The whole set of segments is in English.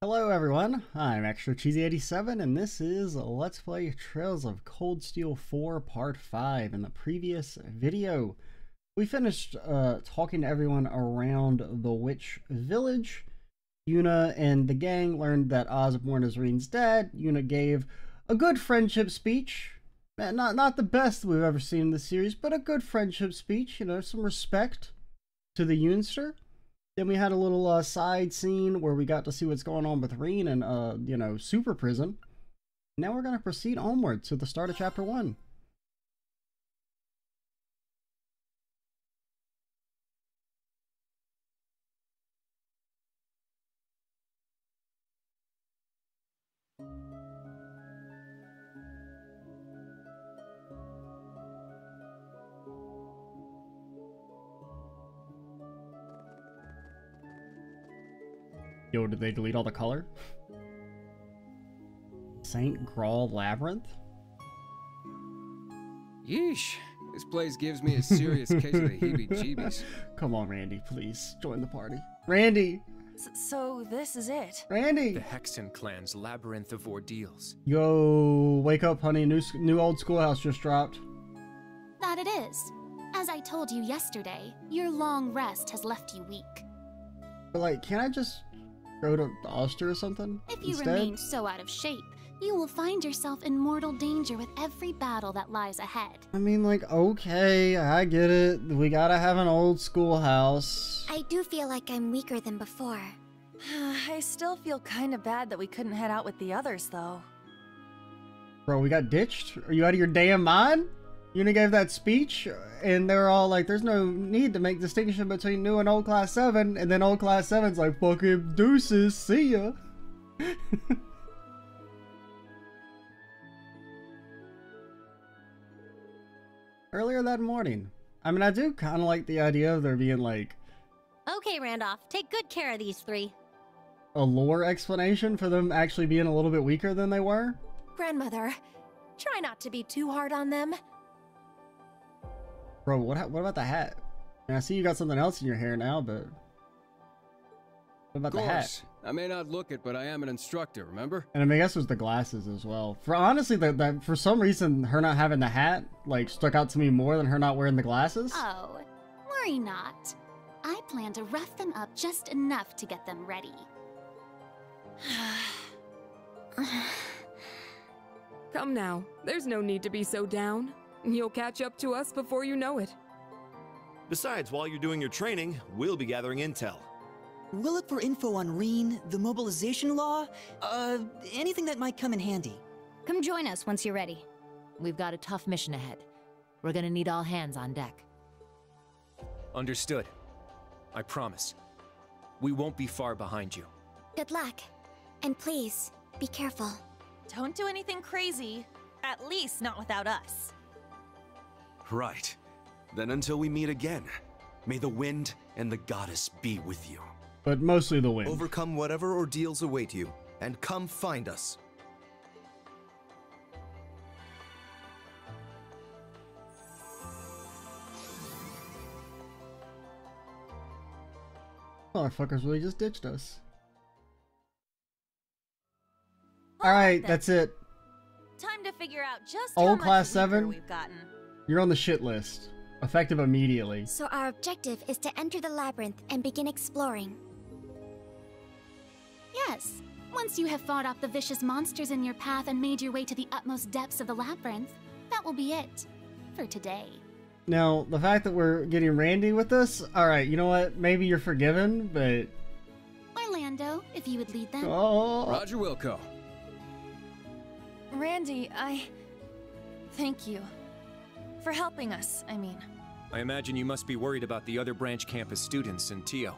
Hello everyone, I'm ExtraCheesy87 and this is Let's Play Trails of Cold Steel 4 Part 5. In the previous video, we finished talking to everyone around the Witch Village. Yuna and the gang learned that Osborne is Rean's dad. Yuna gave a good friendship speech. Not the best we've ever seen in the series, but a good friendship speech. You know, some respect to the Yoonster. Then we had a little side scene where we got to see what's going on with Rean and, you know, Super Prison. Now we're going to proceed onward to the start of Chapter 1. Yo, did they delete all the color? Saint Gral Labyrinth? Yeesh, this place gives me a serious case of the heebie-jeebies. Come on, Randy, please, join the party. Randy! So this is it? Randy! The Hexen clan's labyrinth of ordeals. Yo, wake up, honey, new old schoolhouse just dropped. That it is. As I told you yesterday, your long rest has left you weak. But like, can I just go to Oster or something? If you remain so out of shape, you will find yourself in mortal danger with every battle that lies ahead. I mean, like, okay, I get it. We gotta have an old schoolhouse. I do feel like I'm weaker than before. I still feel kinda bad that we couldn't head out with the others, though. Bro, we got ditched? Are you out of your damn mind? Yuna gave that speech, and they're all like, there's no need to make distinction between new and old Class 7, and then old Class 7's like, fucking deuces, see ya. Earlier that morning. I mean, I do kind of like the idea of there being like, okay, Randolph, take good care of these three. A lore explanation for them actually being a little bit weaker than they were. Grandmother, try not to be too hard on them. Bro, what about the hat? I mean, I see you got something else in your hair now, but what about the hat? I may not look it, but I am an instructor, remember? And I mean, I guess it was the glasses as well. For honestly, that for some reason, her not having the hat like stuck out to me more than her not wearing the glasses. Oh, worry not. I plan to rough them up just enough to get them ready. Come now, there's no need to be so down. You'll catch up to us before you know it. Besides, while you're doing your training, we'll be gathering intel. We'll look for info on Rean, the mobilization law, anything that might come in handy. Come join us once you're ready. We've got a tough mission ahead. We're gonna need all hands on deck. Understood. I promise. We won't be far behind you. Good luck. And please, be careful. Don't do anything crazy. At least not without us. Right. Then until we meet again, may the wind and the goddess be with you. But mostly the wind. Overcome whatever ordeals await you, and come find us. Motherfuckers really just ditched us. Alright, that's it. Time to figure out just how much Class 7 we've gotten. You're on the shit list. Effective immediately. So our objective is to enter the labyrinth and begin exploring. Yes. Once you have fought off the vicious monsters in your path and made your way to the utmost depths of the labyrinth, that will be it for today. Now, the fact that we're getting Randy with us, alright, you know what? Maybe you're forgiven, but Orlando, if you would lead them. Oh. Roger Wilco. Randy, I thank you. For helping us, I mean. I imagine you must be worried about the other branch campus students and Tio.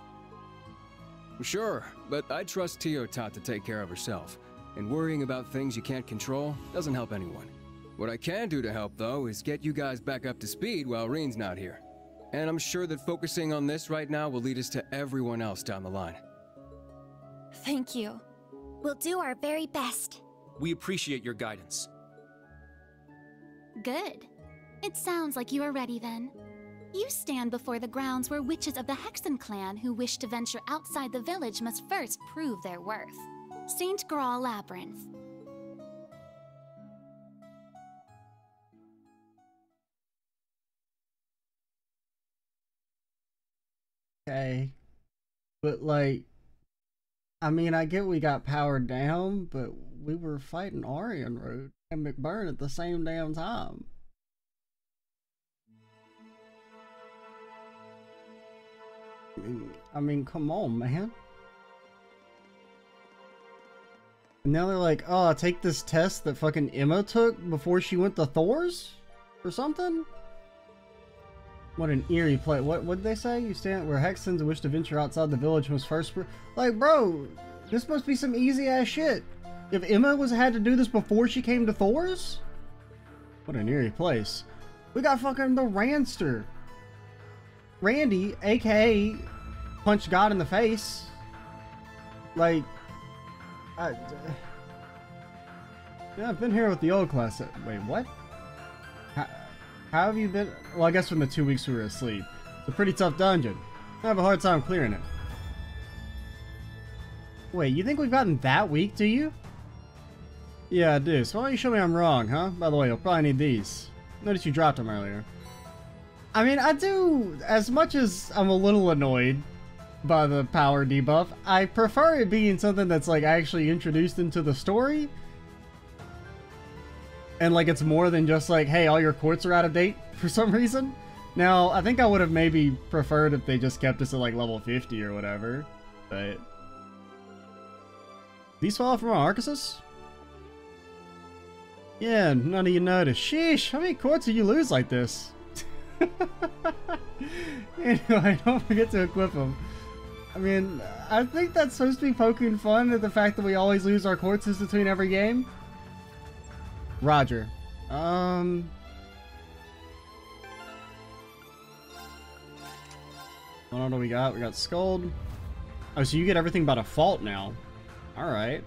Sure, but I trust Tio Tot to take care of herself. And worrying about things you can't control doesn't help anyone. What I can do to help, though, is get you guys back up to speed while Rean's not here. And I'm sure that focusing on this right now will lead us to everyone else down the line. Thank you. We'll do our very best. We appreciate your guidance. Good. It sounds like you are ready then. You stand before the grounds where witches of the Hexen clan who wish to venture outside the village must first prove their worth. Saint Gral Labyrinth. Okay. But, like, I mean, I get we got powered down, but we were fighting Arianrhod and McBurn at the same damn time. I mean, come on, man. And now they're like, oh, I'll take this test that fucking Emma took before she went to Thor's? Or something? What an eerie play. What did they say? You stand where Hexens wish to venture outside the village must first... Like, bro, this must be some easy-ass shit. If Emma had to do this before she came to Thor's? What an eerie place. We got fucking the Ranster. Randy, a.k.a. Punch God in the Face. Like... yeah, I've been here with the old class. Wait, what? How have you been? Well, I guess from the 2 weeks we were asleep. It's a pretty tough dungeon. I have a hard time clearing it. Wait, you think we've gotten that weak, do you? Yeah, I do. So why don't you show me I'm wrong, huh? By the way, you'll probably need these. Notice you dropped them earlier. I mean, I do. As much as I'm a little annoyed by the power debuff, I prefer it being something that's like actually introduced into the story, and like it's more than just like, hey, all your quartz are out of date for some reason. Now, I think I would have maybe preferred if they just kept us at like level 50 or whatever, but these fall from our Arceus? Yeah, none of you noticed. Sheesh, how many quartz do you lose like this? Anyway, don't forget to equip them. I mean, I think that's supposed to be poking fun at the fact that we always lose our quartzes between every game. Roger. What do we got? We got Scold. Oh, so you get everything by default now. Alright.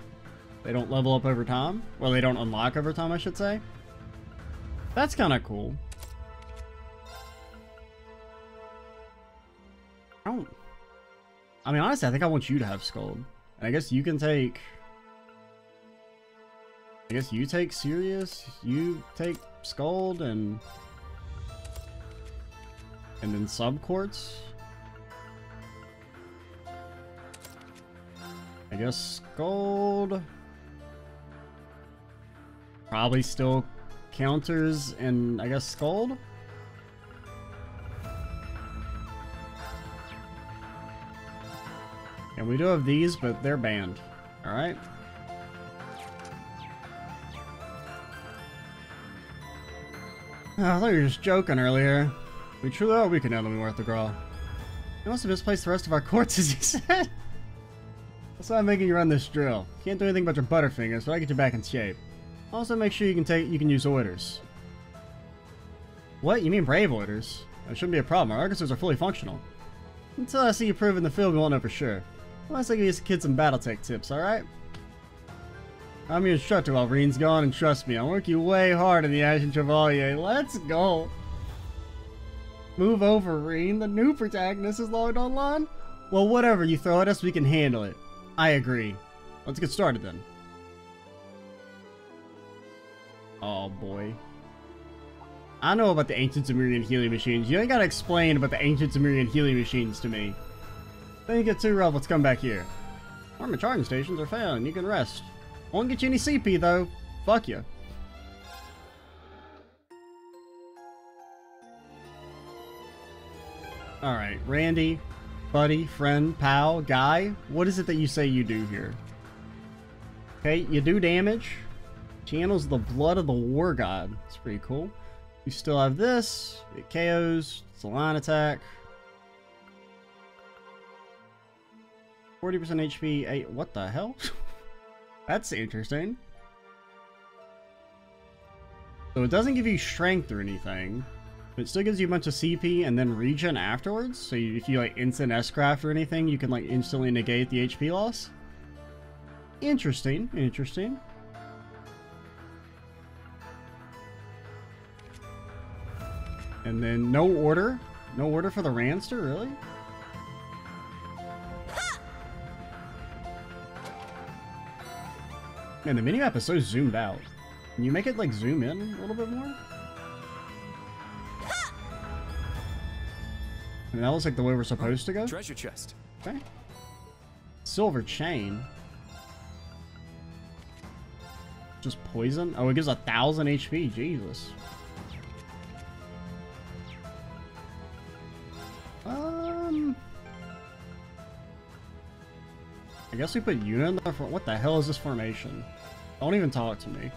They don't level up over time. Well, they don't unlock over time, I should say. That's kind of cool. I mean, honestly, I think I want you to have Scold. And I guess you can take... I guess you take Sirius, you take Scold, and then Subquartz. I guess Scold... probably still counters, and I guess Scold? And we do have these, but they're banned. Alright. Oh, I thought you were just joking earlier. We truly are weaker now than we were at the Grawl. You must have misplaced the rest of our quartz, as he said. That's why I'm making you run this drill. Can't do anything about your butterfingers, but I get you back in shape. Also, make sure you can use orders. What? You mean brave orders? That shouldn't be a problem. Our Arceus are fully functional. Until I see you prove in the field, we won't know for sure. Unless I give these kids some battle tech tips, alright? I'm your instructor while Rean's gone, and trust me, I'll work you way hard in the Ashen Chevalier. Let's go! Move over, Rean. The new protagonist is logged online. Well, whatever you throw at us, we can handle it. I agree. Let's get started then. Oh boy. I know about the ancient Sumerian healing machines. You ain't gotta explain about the ancient Sumerian healing machines to me. Then you get too rough, let's come back here. Armor charging stations are found, you can rest. Won't get you any CP though. Fuck you. Alright, Randy, buddy, friend, pal, guy, what is it that you say you do here? Okay, you do damage. Channels the blood of the war god. That's pretty cool. You still have this. It KOs. It's a line attack. 40% HP. 8. What the hell? That's interesting. So it doesn't give you strength or anything, but it still gives you a bunch of CP and then regen afterwards. So if you like instant S-craft or anything, you can like instantly negate the HP loss. Interesting. Interesting. And then no order. No order for the Ranster, really? Man, the minimap is so zoomed out. Can you make it, like, zoom in a little bit more? And that looks like the way we're supposed to go. Treasure chest. Okay. Silver chain. Just poison? Oh, it gives 1,000 HP. Jesus. I guess we put Yuna in there for. What the hell is this formation? Don't even talk to me.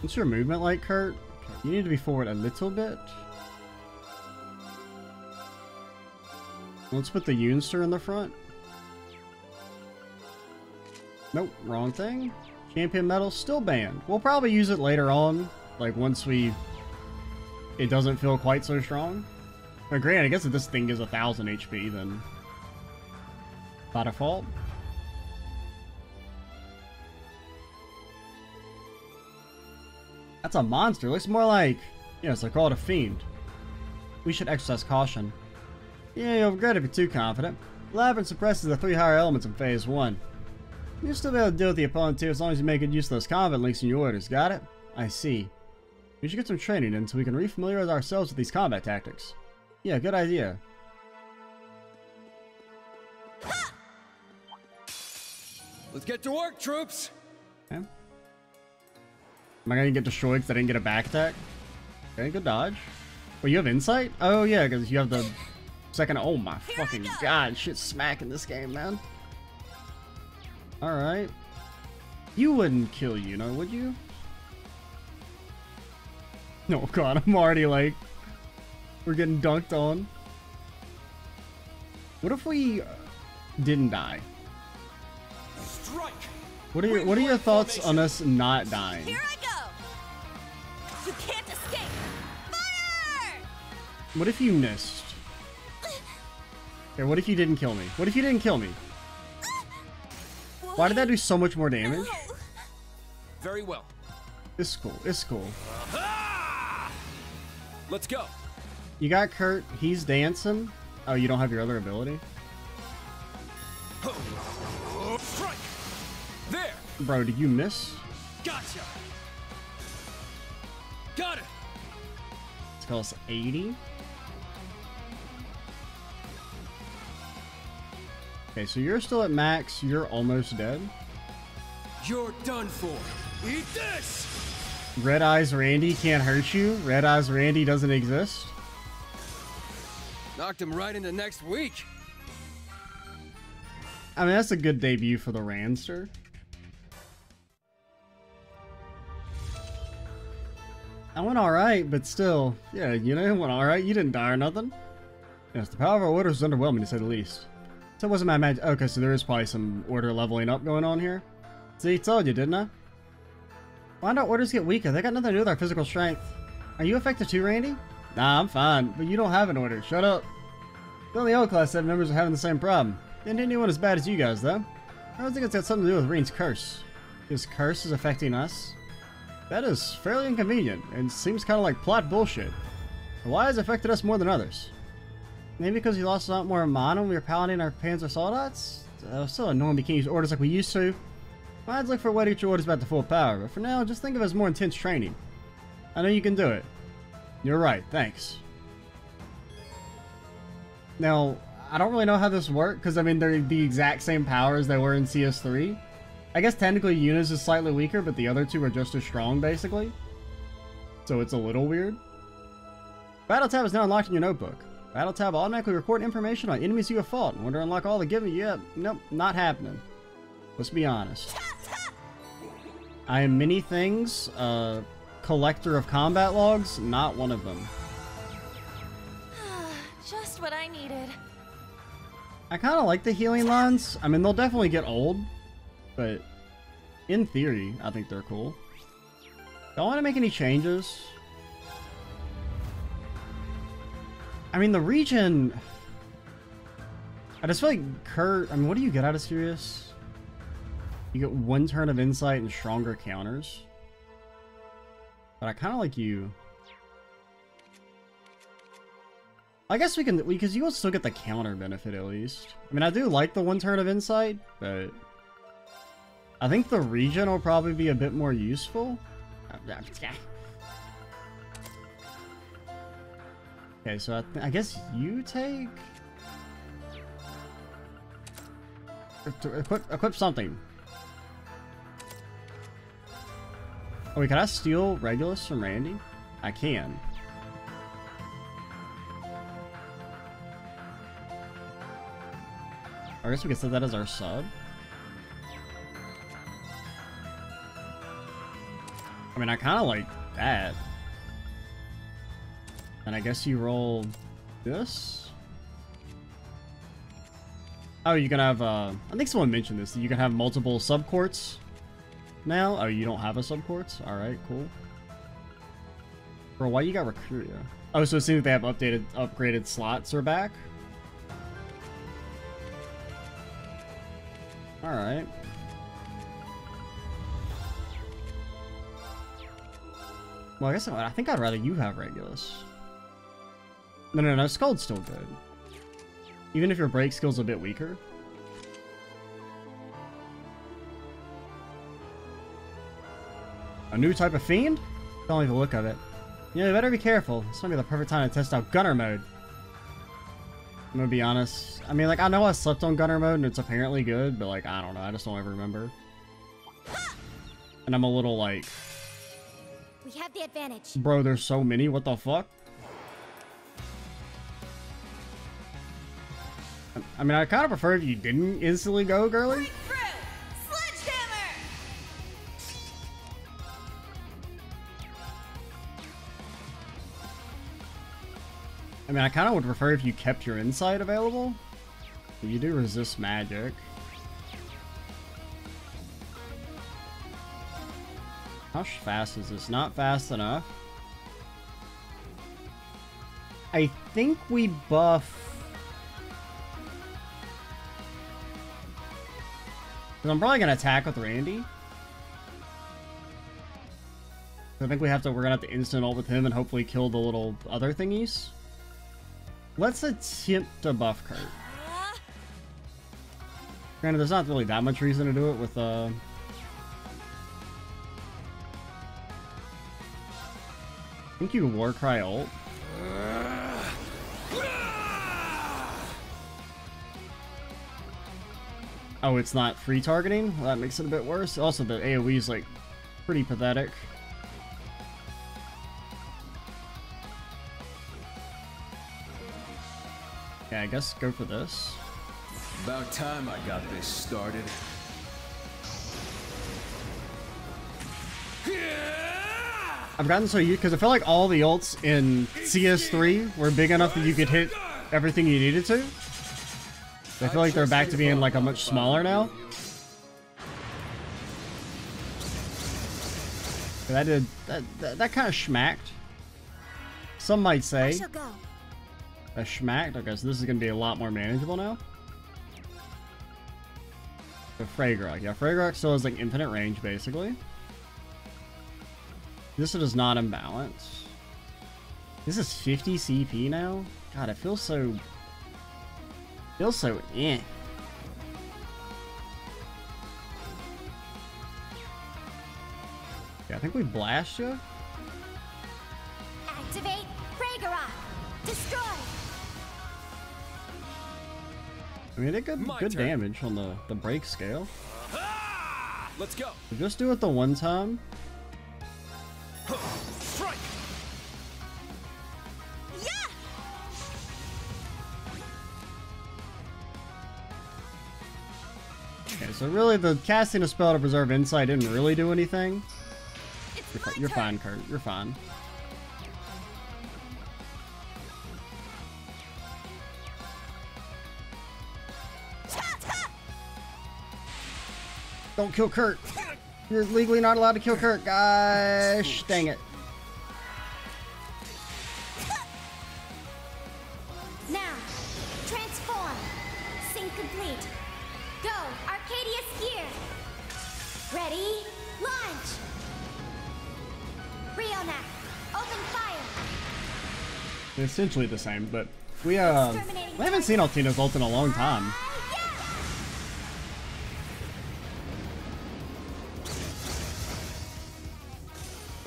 What's your movement like, Kurt? You need to be forward a little bit. Let's put the Yoonster in the front. Nope, wrong thing. Champion medal, still banned. We'll probably use it later on, like once we... It doesn't feel quite so strong. But granted, I guess if this thing gives 1,000 HP, then... By default. That's a monster. It looks more like... Yes, I call it a fiend. We should exercise caution. Yeah, you'll regret if you're too confident. Labyrinth suppresses the 3 higher elements in phase 1. You'll still be able to deal with the opponent too, as long as you make good use of those combat links in your orders, got it? I see. We should get some training in so we can re-familiarize ourselves with these combat tactics. Yeah, good idea. Let's get to work, troops! Okay. Am I gonna get destroyed because I didn't get a back attack? Okay, good dodge. Wait, you have insight? Oh yeah, because you have the... Second, oh my fucking god, shit's smacking this game, man. Alright. You wouldn't kill Yuna, would you? Oh god, I'm already like... We're getting dunked on. What if we... didn't die? Strike. What are your thoughts on us not dying? Here I go. You can't escape. Fire! What if you missed? Okay, what if you didn't kill me? What if you didn't kill me? Why did that do so much more damage? Very well. It's cool. It's cool. Let's go. You got Kurt. He's dancing. Oh, you don't have your other ability? Strike. There. Bro, did you miss? Gotcha. Got it. Let's call us 80. Okay, so you're still at max. You're almost dead. You're done for. Eat this. Red Eyes Randy can't hurt you. Red Eyes Randy doesn't exist. Knocked him right into next week. I mean, that's a good debut for the Ranster. I went all right, but still, yeah, you know, it went all right. You didn't die or nothing. Yes, the power of our order is underwhelming to say the least. So it wasn't my magic. Okay, so there is probably some order leveling up going on here. See, told you, didn't I? Why do orders get weaker? They got nothing to do with our physical strength. Are you affected too, Randy? Nah, I'm fine, but you don't have an order. Shut up. Still, the old Class 7 members are having the same problem. They didn't do anyone as bad as you guys, though. I don't think it's got something to do with Rean's curse. His curse is affecting us? That is fairly inconvenient, and seems kind of like plot bullshit. Why has it affected us more than others? Maybe because you lost a lot more mana when we were piloting our Panzer Soldats? Still annoying we can't use orders like we used to. I'd look for a way to get your orders back to full power, but for now, just think of it as more intense training. I know you can do it. You're right, thanks. Now, I don't really know how this works, because I mean, they're the exact same powers they were in CS3. I guess technically Yuna's is slightly weaker, but the other two are just as strong, basically. So it's a little weird. Battle tab is now unlocked in your notebook. Battle tab automatically record information on enemies you have fought. Want to unlock all the given? Yeah, nope, not happening. Let's be honest. I am many things. Collector of combat logs, not one of them. Just what I needed. I kind of like the healing lines. I mean, they'll definitely get old, but in theory, I think they're cool. Don't want to make any changes. I mean, the region, I just feel like Kurt, I mean, what do you get out of Sirius? You get one turn of insight and stronger counters. But I kind of like you. I guess we can, because you will still get the counter benefit at least. I mean, I do like the one turn of insight, but I think the region will probably be a bit more useful. Okay, so I guess you take... Equip something. Oh wait, can I steal Regulus from Randy? I can. I guess we can set that as our sub. I mean, I kind of like that. And I guess you roll this. Oh, you can have, I think someone mentioned this, that you can have multiple subcourts now. Oh, you don't have a subcourts? Alright, cool. Bro, why you got Recruria? Oh, so it seems like they have upgraded slots are back. Alright. Well, I guess I think I'd rather you have Regulus. No, Scald's still good. Even if your break skill's a bit weaker. A new type of fiend? Don't like the look of it. Yeah, you better be careful. This might be the perfect time to test out gunner mode. I'm gonna be honest. I mean, like, I know I slept on gunner mode and it's apparently good, but like, I don't know. I just don't ever remember. And I'm a little like... We have the advantage. Bro, there's so many. What the fuck? I mean, I kind of prefer if you didn't instantly go, girly. I mean, I kind of would prefer if you kept your insight available. You do resist magic. How fast is this? Not fast enough. I think we buff... I'm probably gonna attack with Randy. I think we're gonna have to instant ult with him and hopefully kill the little other thingies. Let's attempt to buff Kurt. Granted, there's not really that much reason to do it with I think you Warcry ult. Oh, it's not free targeting? Well, that makes it a bit worse. Also, the AoE is, like, pretty pathetic. Yeah, I guess go for this. About time I got this started. I've gotten so used, because I felt like all the ults in CS3 were big enough that you could hit everything you needed to. I feel like they're back to being like a much smaller now. That kind of schmacked. Some might say. That schmacked. Okay, so this is gonna be a lot more manageable now. The Fragorock. Yeah, Fragorock still has like infinite range basically. This is not imbalanced. This is 50 CP now? God, it feels so... Feels so eh. Yeah, I think we blast you. Activate Fragorock. Destroy. I mean, it did good damage on the break scale. Let's go. So just do it the one time. Strike. Okay, so really the casting a spell to preserve insight didn't really do anything. You're fine, Kurt. You're fine. Don't kill Kurt. You're legally not allowed to kill Kurt. Gosh, dang it. Now, transform. Sync complete. Go! Arcadia's here! Ready? Launch! Riona, open fire! Essentially the same, but we haven't seen Altina's ult in a long time.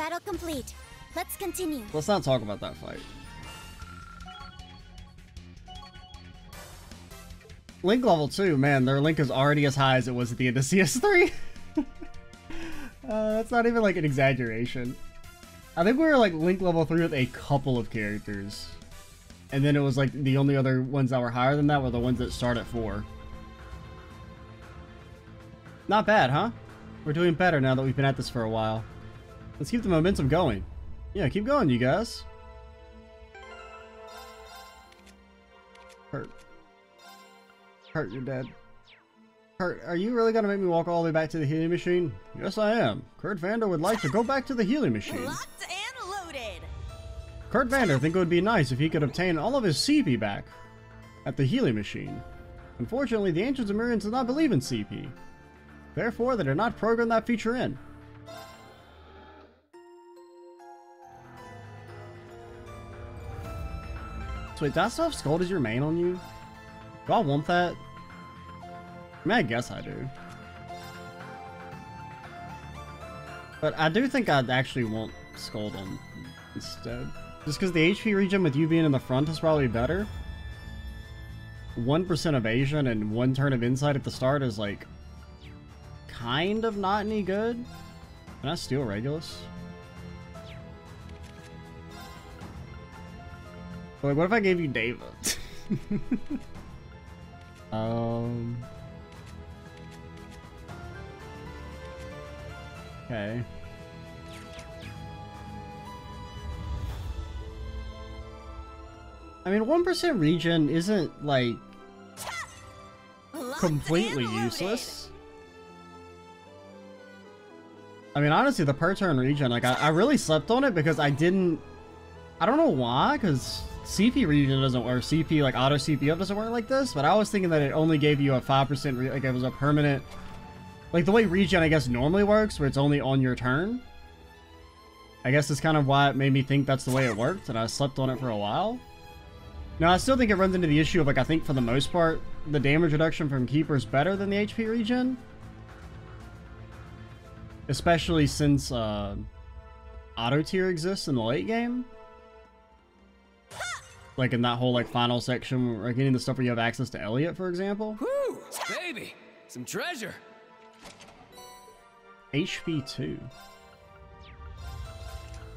Battle complete. Let's continue. Let's not talk about that fight. Link level 2, man, their Link is already as high as it was at the end of CS3. That's not even like an exaggeration. I think we were like Link level 3 with a couple of characters. And then it was like the only other ones that were higher than that were the ones that start at 4. Not bad, huh? We're doing better now that we've been at this for a while. Let's keep the momentum going. Yeah, keep going, you guys. Kurt. Kurt, you're dead. Kurt, are you really gonna make me walk all the way back to the healing machine? Yes, I am. Kurt Vander would like to go back to the healing machine. Locked and loaded. Kurt Vander think it would be nice if he could obtain all of his CP back at the healing machine. Unfortunately, the ancient Zemurians do not believe in CP. Therefore, they did not program that feature in. So wait, that stuff Scold is your main on you? Do I want that? I mean, I guess I do. But I do think I'd actually want Scold on instead. Just because the HP regen with you being in the front is probably better. 1% evasion and 1 turn of insight at the start is like... kind of not any good. Can I steal Regulus? But like, what if I gave you Deva? Okay. I mean, 1% regen isn't like completely useless. I mean, honestly, the per turn regen, like, I really slept on it because I don't know why, because CP regen doesn't work, CP, like, auto CP up doesn't work like this, but I was thinking that it only gave you a 5%, like, it was a permanent, like, the way regen, I guess, normally works, where it's only on your turn. I guess that's kind of why it made me think that's the way it worked, and I slept on it for a while. Now, I still think it runs into the issue of, like, I think for the most part, the damage reduction from Keeper is better than the HP regen. Especially since auto tier exists in the late game, like in that whole like final section, like getting the stuff where you have access to Elliot, for example. Woo, baby, some treasure. HP 2.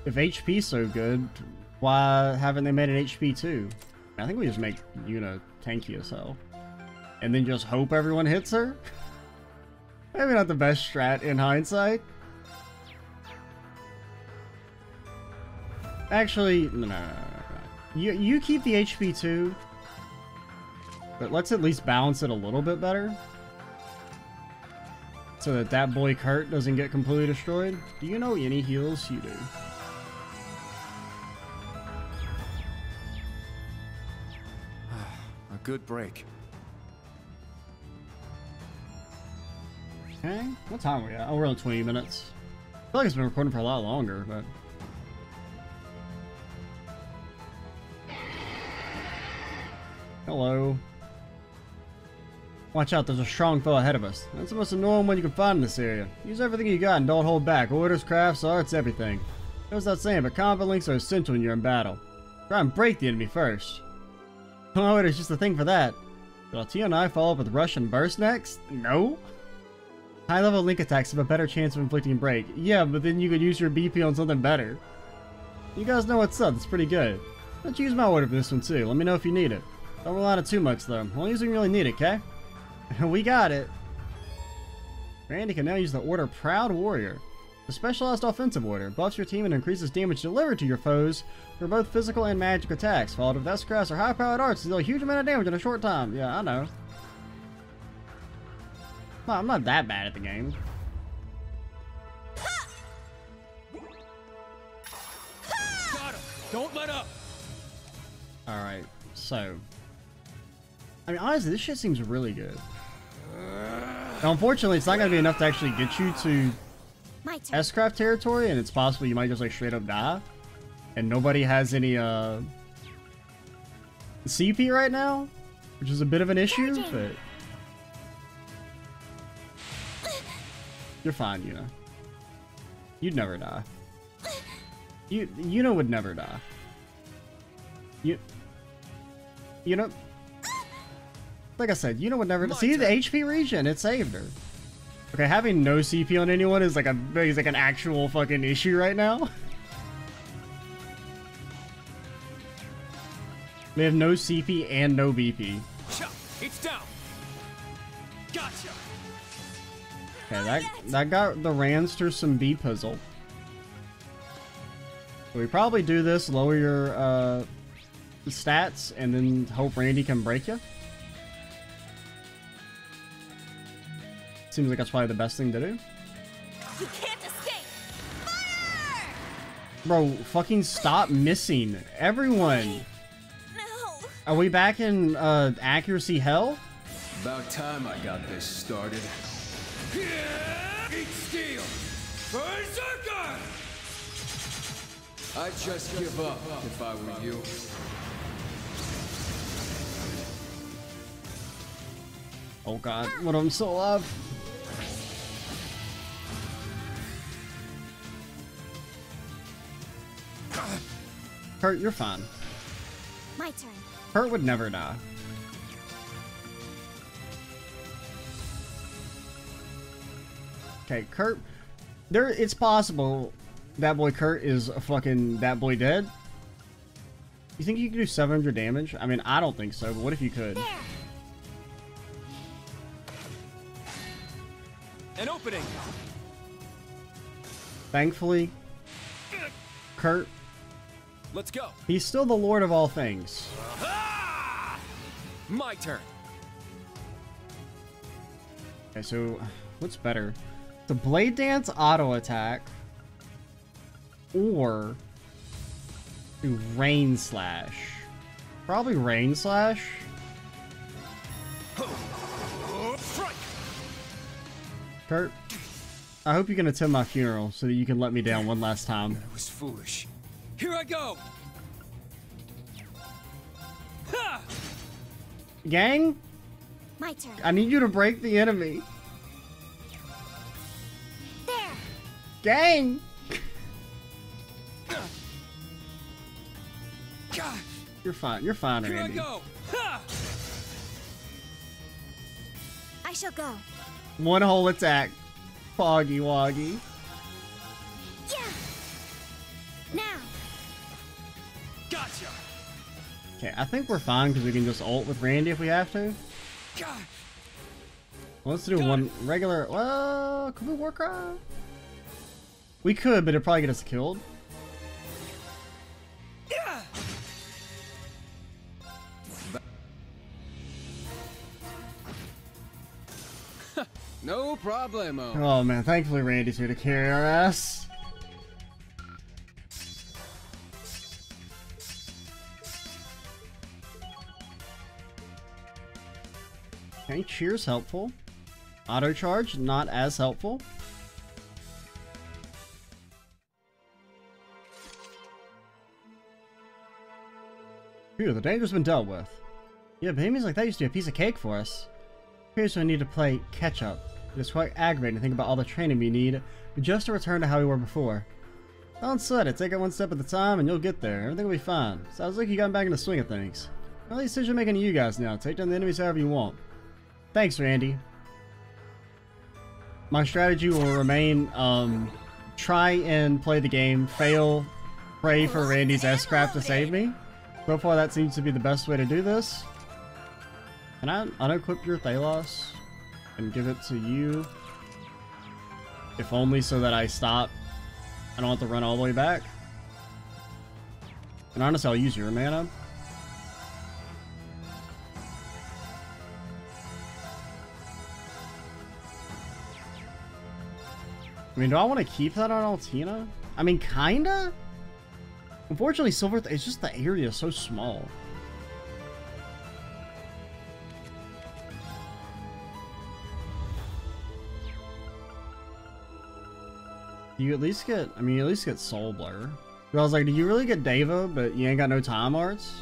If HP's so good, why haven't they made an HP 2? I think we just make Yuna tanky as hell, and then just hope everyone hits her. Maybe not the best strat in hindsight. Actually, no. You keep the HP too, but let's at least balance it a little bit better, so that that boy Kurt doesn't get completely destroyed. Do you know any heals? You do. A good break. Okay, what time are we at? Oh, we're on 20 minutes. I feel like it's been recording for a lot longer, but... Hello. Watch out, there's a strong foe ahead of us. That's the most annoying one you can find in this area. Use everything you got and don't hold back. Orders, crafts, arts, everything. Goes without saying, but combat links are essential when you're in battle. Try and break the enemy first. Oh, it is just the thing for that. Did Altina and I follow up with Rush and Burst next? No. High-level Link attacks have a better chance of inflicting break. Yeah, but then you could use your BP on something better. You guys know what's up. It's pretty good. Don't use my order for this one, too. Let me know if you need it. Don't rely on it too much, though. Only use it when you really need it, okay? We got it. Randy can now use the order Proud Warrior. The specialized offensive order buffs your team and increases damage delivered to your foes for both physical and magic attacks. Followed with S-Crafts or high-powered arts to deal a huge amount of damage in a short time. Yeah, I know. I'm not that bad at the game. Got him. Don't let up. Alright, so I mean, honestly, this shit seems really good. Now, unfortunately, it's not going to be enough to actually get you to S-Craft territory, and it's possible you might just like straight up die. And nobody has any CP right now, which is a bit of an issue, but you're fine, Yuna. You'd never die. Yuna would never die. Yuna, like I said, Yuna would never die. See the HP regen, it saved her. Okay, having no CP on anyone is like an actual fucking issue right now. They have no CP and no BP. It's down. Gotcha. Okay, that got the Ranster some B puzzle. So we probably do this, lower your stats, and then hope Randy can break you. Seems like that's probably the best thing to do. You can't escape. Fire! Bro, fucking stop missing. Everyone. No. Are we back in accuracy hell? About time I got this started. Yeah, eat steel. Berserker! I'd just give up if I were you. Oh god, what I'm so alive. Kurt, you're fine. My turn. Kurt would never die. Okay, Kurt. There, it's possible that boy Kurt is a fucking that boy dead. You think you can do 700 damage? I mean, I don't think so, but what if you could? There. An opening. Thankfully, Kurt. Let's go. He's still the Lord of all things. Ah! My turn. Okay, so what's better? The Blade Dance auto attack or do Rain Slash? Probably Rain Slash. Kurt, I hope you can attend my funeral so that you can let me down one last time. I was foolish. Here I go. Ha! Gang? My turn. I need you to break the enemy. There. Gang. God. You're fine. You're fine, Randy. Here I go. Ha! I shall go. One whole attack. Foggy woggy. Yeah. Now. Gotcha. Okay, I think we're fine because we can just ult with Randy if we have to. God. Let's do one regular. Well, could we Warcry? We could, but it'd probably get us killed. Yeah. No problemo. Oh man, thankfully Randy's here to carry our ass. Okay, cheers helpful. Auto charge, not as helpful. Phew, the danger's been dealt with. Yeah, behemoths like that used to be a piece of cake for us. Here's when I need to play catch up. It's quite aggravating to think about all the training we need just to return to how we were before. Don't sweat it. Take it one step at a time and you'll get there. Everything will be fine. Sounds like you got back in the swing of things. All these decisions are making to you guys now. Take down the enemies however you want. Thanks, Randy. My strategy will remain try and play the game, fail, pray for Randy's S-Crap to save me. So far that seems to be the best way to do this. Can I unequip your Thalos and give it to you? If only so that I stop. I don't have to run all the way back. And honestly, I'll use your mana. I mean, do I want to keep that on Altina? I mean, kinda? Unfortunately, Silverth, it's just the area is so small. You at least get, I mean, you at least get Soul Blur. I was like, do you really get Deva, but you ain't got no Time Arts?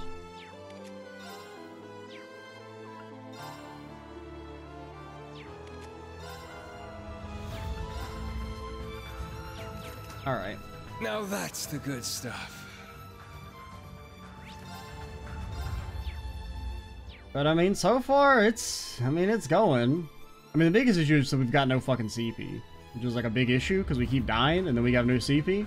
Alright. Now that's the good stuff. But I mean, so far it's, I mean, it's going. I mean, the biggest issue is that we've got no fucking CP, which is like a big issue because we keep dying and then we got no CP.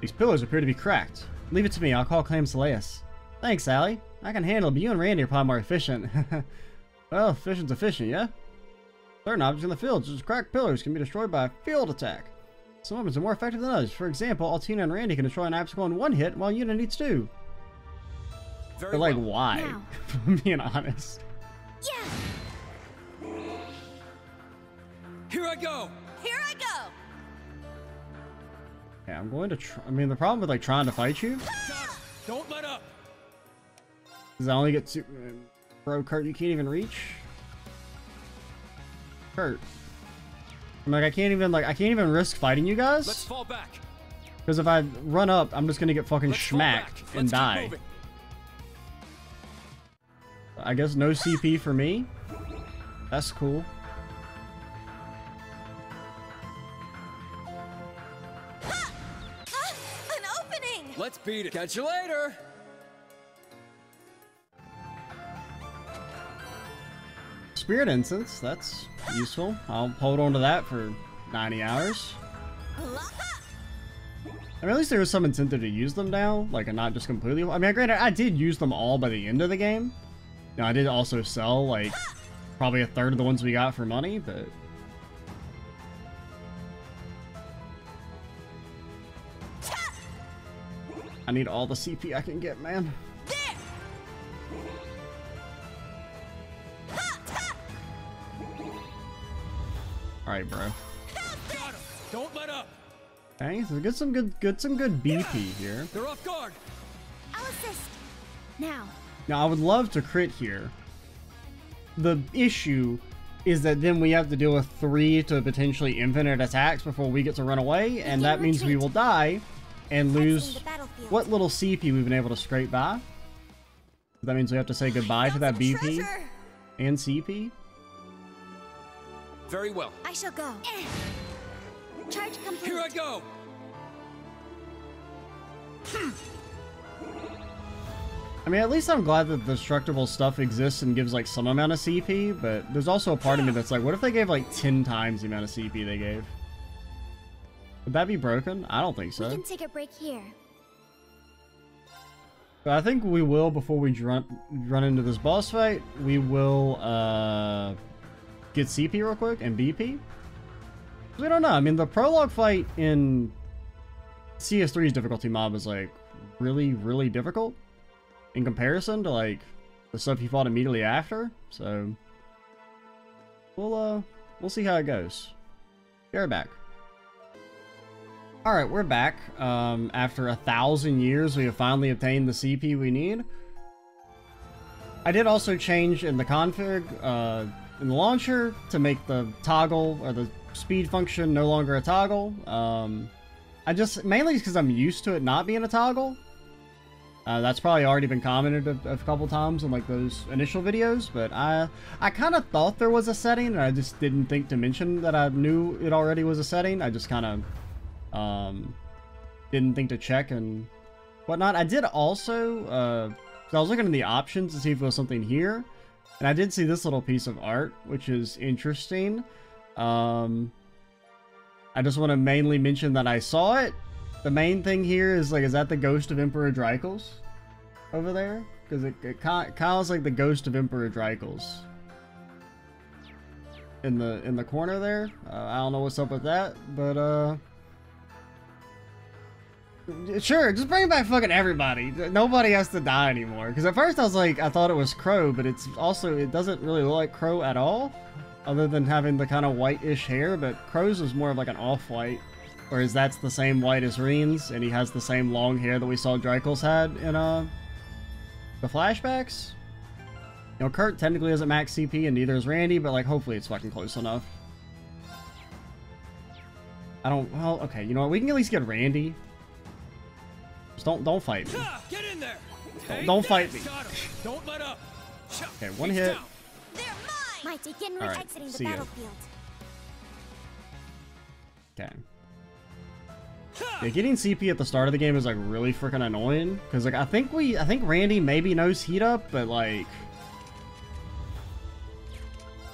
These pillars appear to be cracked. Leave it to me. I'll call Claim Saleus. Thanks, Sally. I can handle it, but you and Randy are probably more efficient. Well, efficient's efficient, yeah? Certain objects in the field, such as cracked pillars, can be destroyed by a field attack. Some weapons are more effective than others. For example, Altina and Randy can destroy an obstacle in one hit, while Yuna needs two. Very but, like, well. Why? Yeah. If I'm being honest. Yeah. Here I go! Here I go! Yeah, I'm going to try. I mean, the problem with, like, trying to fight you... Ah! Don't let up! Because I only get two... Bro, Kurt, you can't even reach? Kurt. I'm like, I can't even risk fighting you guys? Let's fall back. Because if I run up, I'm just gonna get fucking smacked and die. I guess no CP for me. That's cool. An opening! Let's beat it. Catch you later! Spirit incense, that's useful. I'll hold on to that for 90 hours. I mean, at least there was some incentive to use them now, like, and not just completely. I mean, granted, I did use them all by the end of the game. Now, I did also sell, like, probably a third of the ones we got for money, but... I need all the CP I can get, man. Alright, bro. Don't let up. Okay, so get some good BP here. They're off guard. I'll assist. Now I would love to crit here. The issue is that then we have to deal with 3 to potentially infinite attacks before we get to run away, and that means we will die and lose what little CP we've been able to scrape by. So that means we have to say goodbye to that BP and CP. Very well. I shall go. Charge complete. Here I go. I mean, at least I'm glad that the destructible stuff exists and gives like some amount of CP, but there's also a part of me that's like, what if they gave like 10 times the amount of CP they gave? Would that be broken? I don't think so. We can take a break here. But I think we will, before we run into this boss fight, we will get CP real quick and BP. We don't know. I mean, the prologue fight in CS3's difficulty mob is like really, really difficult in comparison to like the stuff you fought immediately after. So we'll see how it goes. Be right back. All right, we're back. After 1,000 years, we have finally obtained the CP we need. I did also change in the config. In the launcher to make the toggle or the speed function no longer a toggle. I just mainly because I'm used to it not being a toggle. That's probably already been commented a couple times in like those initial videos, but I kind of thought there was a setting, and I just didn't think to mention that I knew it already was a setting. I just kind of didn't think to check and whatnot. I did also so I was looking at the options to see if there was something here. And I did see this little piece of art, which is interesting. I just want to mainly mention that I saw it. The main thing here is, like, is that the ghost of Emperor Drakul over there? Because it kind of is like the ghost of Emperor Drakul in the corner there. I don't know what's up with that, but sure, just bring back fucking everybody. Nobody has to die anymore. Because at first I was like, I thought it was Crow, but it's also, it doesn't really look like Crow at all. Other than having the kind of whitish hair, but Crow's is more of like an off-white. Whereas that's the same white as Rean's, and he has the same long hair that we saw Drakul's had in the flashbacks. You know, Kurt technically isn't max CP, and neither is Randy, but like, hopefully it's fucking close enough. I don't, well, okay, you know what, we can at least get Randy. Don't fight me. Get in there. Don't fight me. Don't let up. Okay, one hit. All right, see ya. Dang. Yeah, getting CP at the start of the game is like really freaking annoying because like I think Randy maybe knows heat up, but like,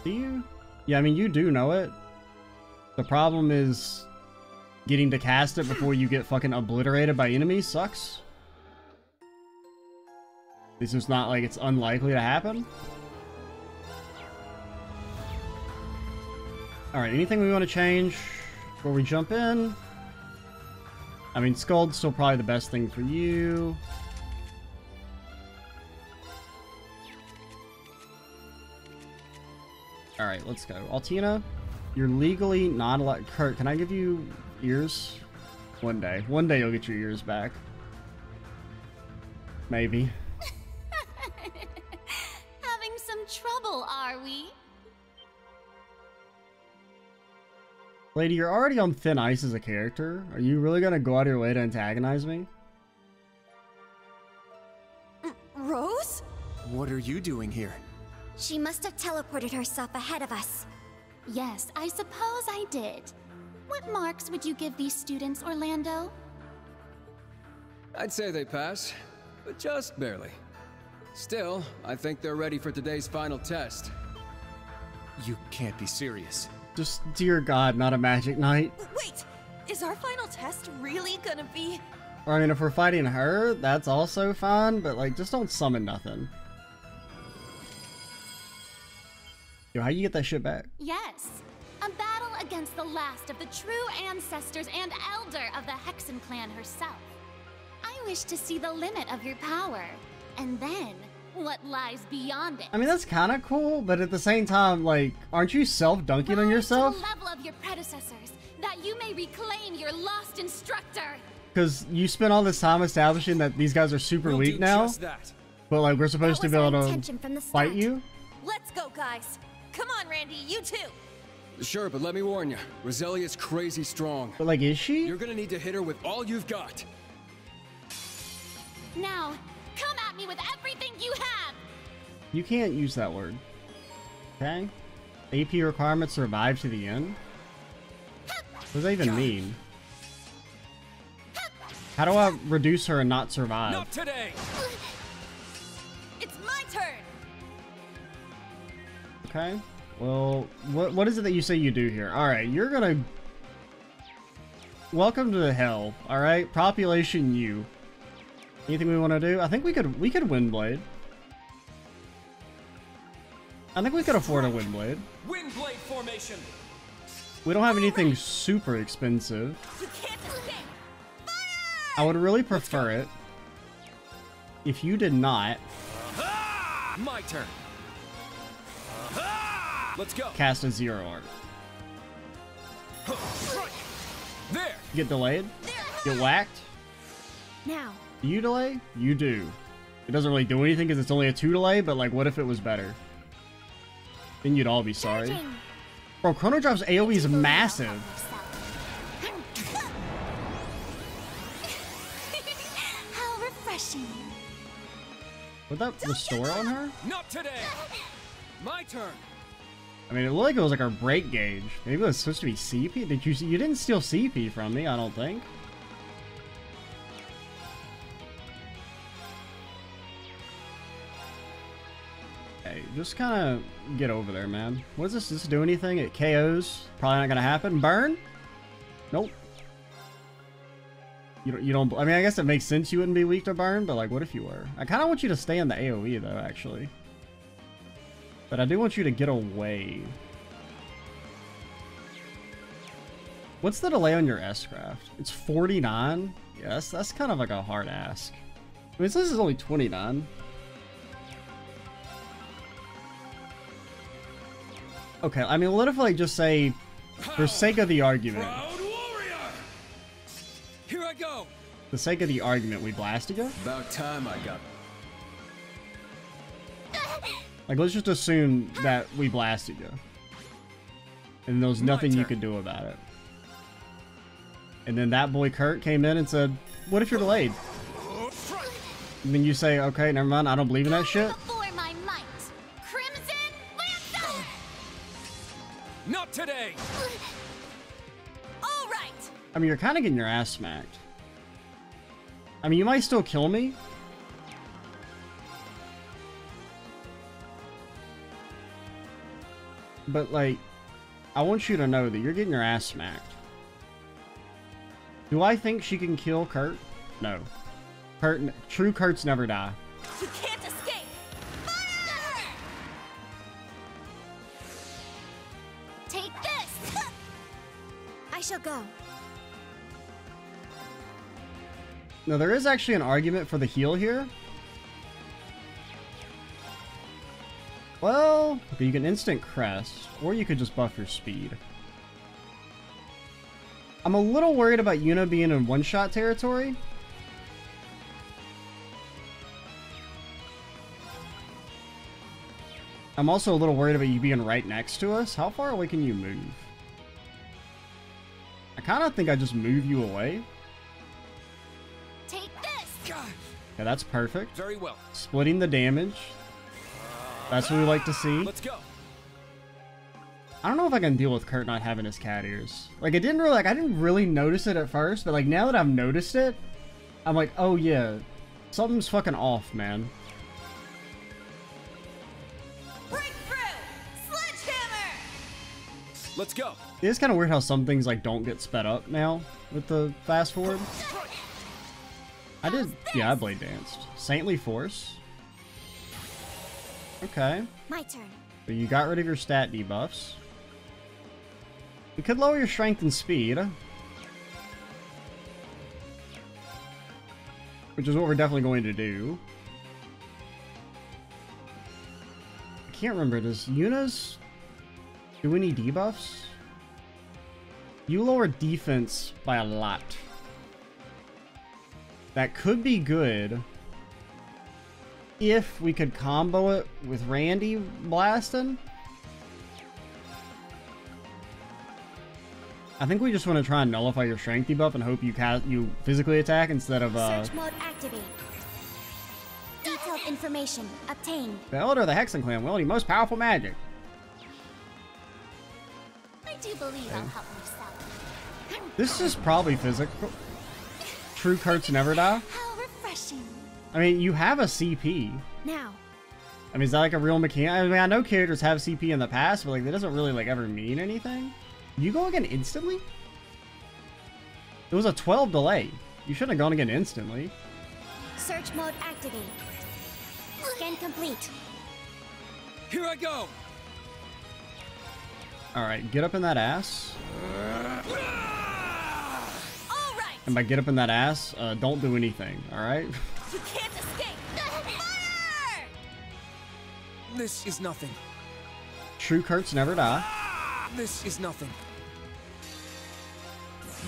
do you? Yeah, I mean you do know it. The problem is getting to cast it before you get fucking obliterated by enemies sucks. This is not like it's unlikely to happen. All right, anything we want to change before we jump in? I mean, Skull's still probably the best thing for you. All right, let's go. Altina, you're legally not allowed. Kurt, can I give you ears? One day. One day you'll get your ears back. Maybe. Having some trouble, are we? Lady, you're already on thin ice as a character. Are you really gonna go out of your way to antagonize me? Rose? What are you doing here? She must have teleported herself ahead of us. Yes, I suppose I did. What marks would you give these students, Orlando? I'd say they pass, but just barely. Still, I think they're ready for today's final test. You can't be serious. Just, dear God, not a magic knight. Wait, is our final test really gonna be... I mean, if we're fighting her, that's also fine, but, like, just don't summon nothing. Yo, how you get that shit back? Yes, a battle against the last of the true ancestors and elder of the Hexen clan herself. I wish to see the limit of your power, and then... what lies beyond it. I mean, that's kind of cool, but at the same time, like, aren't you self-dunking on yourself? To the level of your predecessors, that you may reclaim your lost instructor. Because you spent all this time establishing that these guys are super weak now, but like we're supposed to be able to fight you. Let's go, guys! Come on, Randy, you too. Sure, but let me warn you, Roselia's crazy strong. But like, is she? You're gonna need to hit her with all you've got. Now. Come at me with everything you have! You can't use that word. Okay. AP requirement survive to the end? What does that even mean? How do I reduce her and not survive? Not today! It's my turn! Okay. Well, what is it that you say you do here? Alright, you're gonna... Welcome to the hell, alright? Population you. Anything we want to do? I think we could Windblade. I think we could afford a Windblade. Windblade formation. We don't have anything super expensive. You can't escape. Fire! I would really prefer it if you did not. My turn. Let's go. Cast a zero art. Right. There. Get delayed. There. Get whacked. Now. You delay? You do. It doesn't really do anything because it's only a 2 delay, but like what if it was better? Then you'd all be sorry. Bro, Chrono Drop's AoE is massive. How refreshing. Would that restore on her? Not today. My turn. I mean, it looked like it was like our break gauge. Maybe it was supposed to be CP? Did you see? You didn't steal CP from me, I don't think. Just kind of get over there, man. What is this? Does this do anything? It KOs. Probably not going to happen. Burn? Nope. You don't... I mean, I guess it makes sense you wouldn't be weak to burn, but, like, what if you were? I kind of want you to stay in the AoE, though, actually. But I do want you to get away. What's the delay on your S-Craft? It's 49? Yeah, that's kind of, like, a hard ask. I mean, this is only 29. Okay, I mean, what if I just say, for sake of the argument, here I go. For the sake of the argument, we blast again? About time I got. Like, let's just assume that we blasted you, and there was nothing you could do about it. And then that boy Kurt came in and said, "What if you're delayed?" And then you say, "Okay, never mind. I don't believe in that shit." Not today. All right. I mean, you're kind of getting your ass smacked. I mean, you might still kill me. But, like, I want you to know that you're getting your ass smacked. Do I think she can kill Kurt? No. Kurt, true Kurt's never die. You can't escape! Fire! Take this! I shall go. Now, there is actually an argument for the heal here. Well, you can instant crest, or you could just buff your speed. I'm a little worried about Yuna being in one-shot territory. I'm also a little worried about you being right next to us. How far away can you move? I kind of think I just move you away. Take this. Yeah, that's perfect. Very well. Splitting the damage. That's what we like to see. Let's go. I don't know if I can deal with Kurt not having his cat ears. Like, I didn't really notice it at first, but like now that I've noticed it, I'm like, oh yeah, something's fucking off, man. Break through, sledgehammer. Let's go. It is kind of weird how some things like don't get sped up now with the fast forward. Yeah, I blade danced. Saintly Force. Okay. My turn. But you got rid of your stat debuffs. You could lower your strength and speed, which is what we're definitely going to do. I can't remember. Does Yuna's do any debuffs? You lower defense by a lot. That could be good. If we could combo it with Randy blasting. I think we just want to try and nullify your strength debuff and hope you physically attack instead of Search mode activate. Detailed information obtained. The Elder of the Hexen clan wielding most powerful magic. I do believe I'll help myself. This is probably physical. True Kurt's never die. How refreshing. I mean, you have a CP. Now. I mean, is that like a real mechanic? I mean, I know characters have CP in the past, but like, that doesn't really like ever mean anything. You go again instantly? It was a 12 delay. You shouldn't have gone again instantly. Search mode activate. Scan complete. Here I go. All right, get up in that ass. All right. And by get up in that ass, don't do anything. All right. You can't escape! Fire! This is nothing. True Kurt's never die. This is nothing.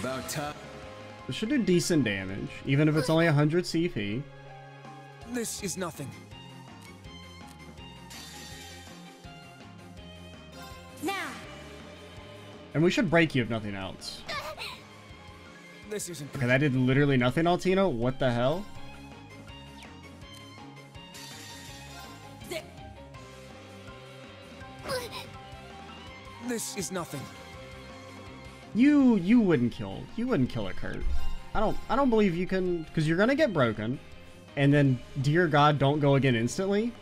About time. This should do decent damage, even if it's only 100 CP. This is nothing. Now. And we should break you if nothing else. This isn't. Okay, that did literally nothing, Altina. What the hell? This is nothing. You wouldn't kill. You wouldn't kill a Kurt. I don't believe you can, because you're gonna get broken, and then dear God, don't go again instantly.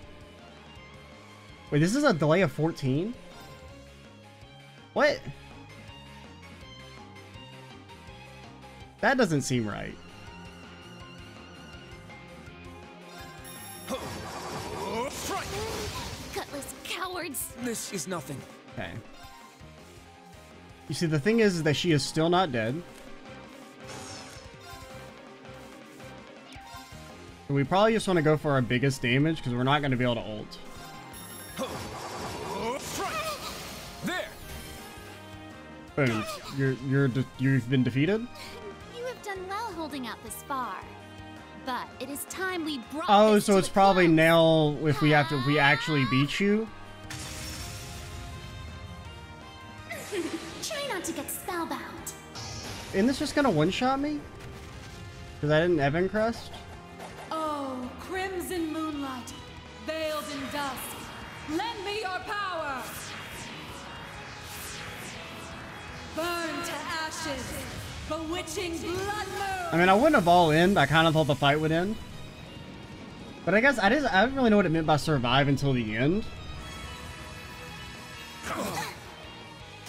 Wait, this is a delay of 14. What? That doesn't seem right. Gutless cowards. This is nothing. Okay. You see, the thing is that she is still not dead. So we probably just want to go for our biggest damage because we're not going to be able to ult. There. Boom! You've been defeated. You have done well holding out this far, but it is time we brought. Oh, so it's probably now if we actually beat you. To get spellbound. Isn't this just gonna one-shot me? Because I didn't Evan Crest? Oh, crimson moonlight, veiled in dusk, lend me your power! Burn to ashes, Bewitching blood moon. I mean, I wouldn't have all in. I kind of thought the fight would end. But I guess I didn't really know what it meant by survive until the end.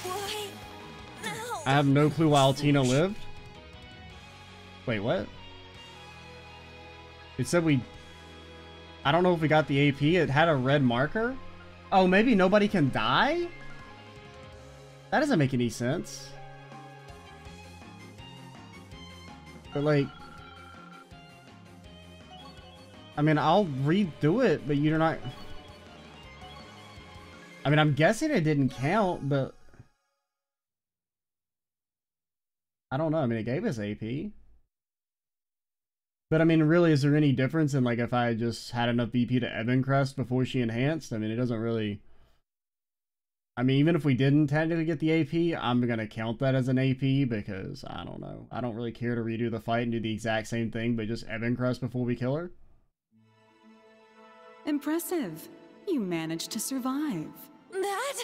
Why? No. I have no clue why Altina lived. Wait, what? It said we... I don't know if we got the AP. It had a red marker. Oh, maybe nobody can die? That doesn't make any sense. But like... I mean, I'll redo it, but you're not... I mean, I'm guessing it didn't count, but... I don't know. I mean, it gave us AP. But I mean, really, is there any difference in like if I just had enough BP to Evancrest before she enhanced? I mean, it doesn't really... I mean, even if we didn't technically get the AP, I'm going to count that as an AP because, I don't know. I don't really care to redo the fight and do the exact same thing, but just Evancrest before we kill her. Impressive. You managed to survive. That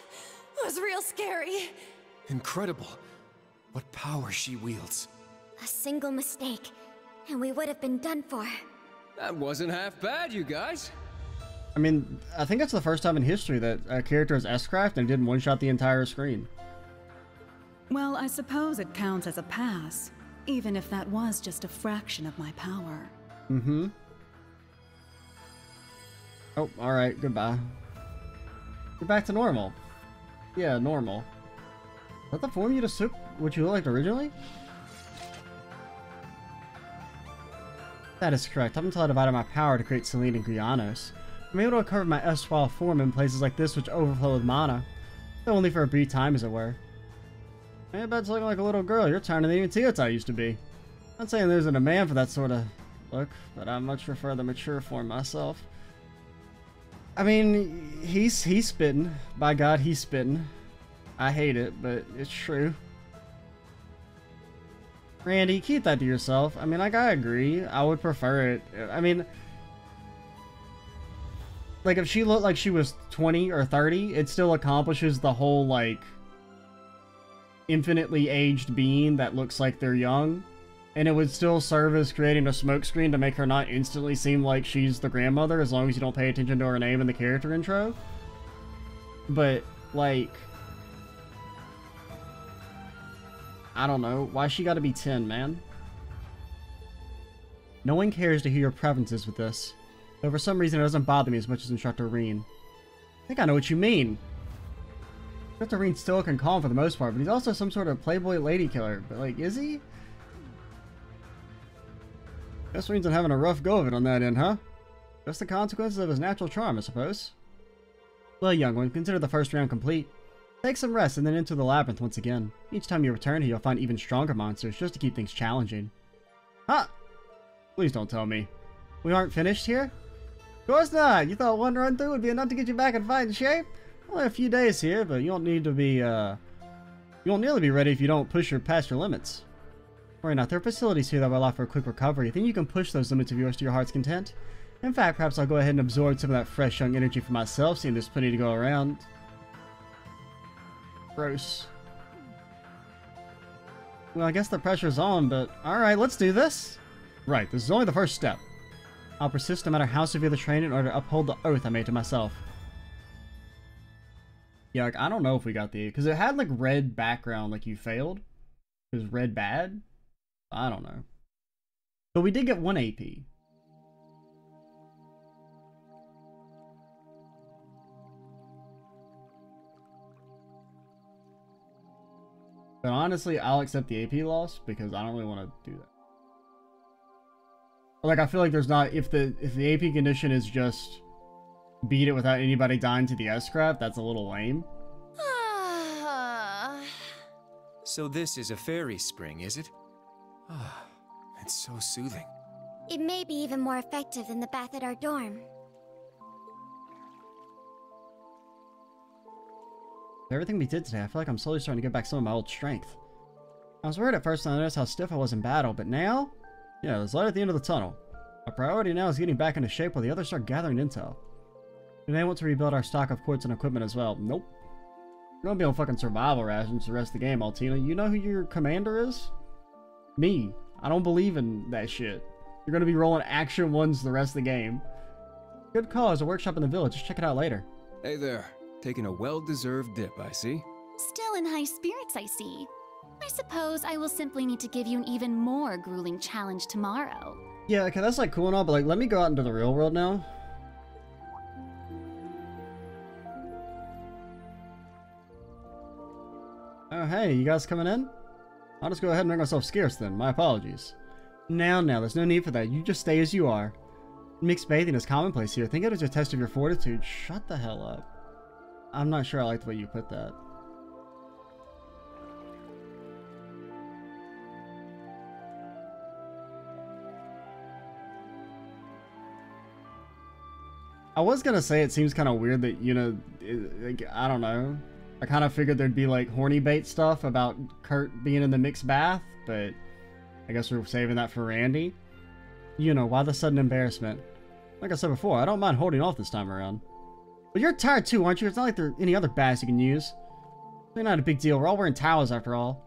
was real scary. Incredible. What power she wields. A single mistake, and we would have been done for. That wasn't half bad, you guys. I mean, I think that's the first time in history that a character is S-craft and didn't one-shot the entire screen. Well, I suppose it counts as a pass, even if that was just a fraction of my power. Mm-hmm. Oh, alright, goodbye. You're back to normal. Yeah, normal. Is that the form you took what you looked like originally? That is correct. Up until I divided my power to create Selena and Grianos, I'm able to recover my erstwhile form in places like this which overflow with mana, though only for a brief time as it were. Man, that's looking like a little girl. You're trying to even see what I used to be. I'm not saying there's a demand for that sort of look, but I much prefer the mature form myself. I mean, he's spitting. By God, he's spitting. I hate it, but it's true. Randy, keep that to yourself. I mean, like, I agree. I would prefer it. I mean... Like, if she looked like she was 20 or 30, it still accomplishes the whole, like, infinitely aged being that looks like they're young. And it would still serve as creating a smokescreen to make her not instantly seem like she's the grandmother, as long as you don't pay attention to her name in the character intro. But, like... I don't know. Why she gotta be 10, man? No one cares to hear your preferences with this. Though for some reason it doesn't bother me as much as Instructor Rean. I think I know what you mean. Instructor Rean's still can calm for the most part, but he's also some sort of playboy lady killer. But like, is he? Guess Rean's been having a rough go of it on that end, huh? That's the consequences of his natural charm, I suppose. Well, young one, consider the first round complete. Take some rest and then enter the labyrinth once again. Each time you return here, you'll find even stronger monsters just to keep things challenging. Huh? Please don't tell me. We aren't finished here? Of course not! You thought one run through would be enough to get you back in fighting shape? Only a few days here, but you won't need to be, you won't nearly be ready if you don't push past your limits. Worry not, there are facilities here that will allow for a quick recovery. Then you can push those limits of yours to your heart's content. In fact, perhaps I'll go ahead and absorb some of that fresh young energy for myself, seeing there's plenty to go around. Gross. Well, I guess the pressure's on, but alright, let's do this. Right, this is only the first step. I'll persist no matter how severe the train in order to uphold the oath I made to myself. Yeah, like, I don't know if we got the... Because it had, like, red background, like you failed. It was red bad? I don't know. But we did get one AP. But honestly, I'll accept the AP loss because I don't really want to do that. Like, I feel like there's not... If the AP condition is just beat it without anybody dying to the S-craft, that's a little lame. So this is a fairy spring, is it? Ah, it's so soothing. It may be even more effective than the bath at our dorm. Everything we did today, I feel like I'm slowly starting to get back some of my old strength. I was worried at first when I noticed how stiff I was in battle, but now... Yeah, there's light at the end of the tunnel. Our priority now is getting back into shape while the others start gathering intel. We may want to rebuild our stock of quartz and equipment as well. Nope. You're gonna be on fucking survival rations the rest of the game, Altina. You know who your commander is? Me. I don't believe in that shit. You're gonna be rolling action ones the rest of the game. Good cause, a workshop in the village. Just check it out later. Hey there. Taking a well-deserved dip, I see. Still in high spirits, I see. I suppose I will simply need to give you an even more grueling challenge tomorrow. Yeah, okay, that's like cool and all, but like, let me go out into the real world now. Oh, hey, you guys coming in? I'll just go ahead and make myself scarce then. My apologies. Now, there's no need for that. You just stay as you are. Mixed bathing is commonplace here. Think it is a test of your fortitude. Shut the hell up. I'm not sure I like the way you put that. I was gonna say it seems kind of weird that, you know, like, I don't know. I kind of figured there'd be like horny bait stuff about Kurt being in the mixed bath, but I guess we're saving that for Randy. You know, why the sudden embarrassment? Like I said before, I don't mind holding off this time around. But you're tired too, aren't you? It's not like there are any other baths you can use. They're not a big deal. We're all wearing towels after all.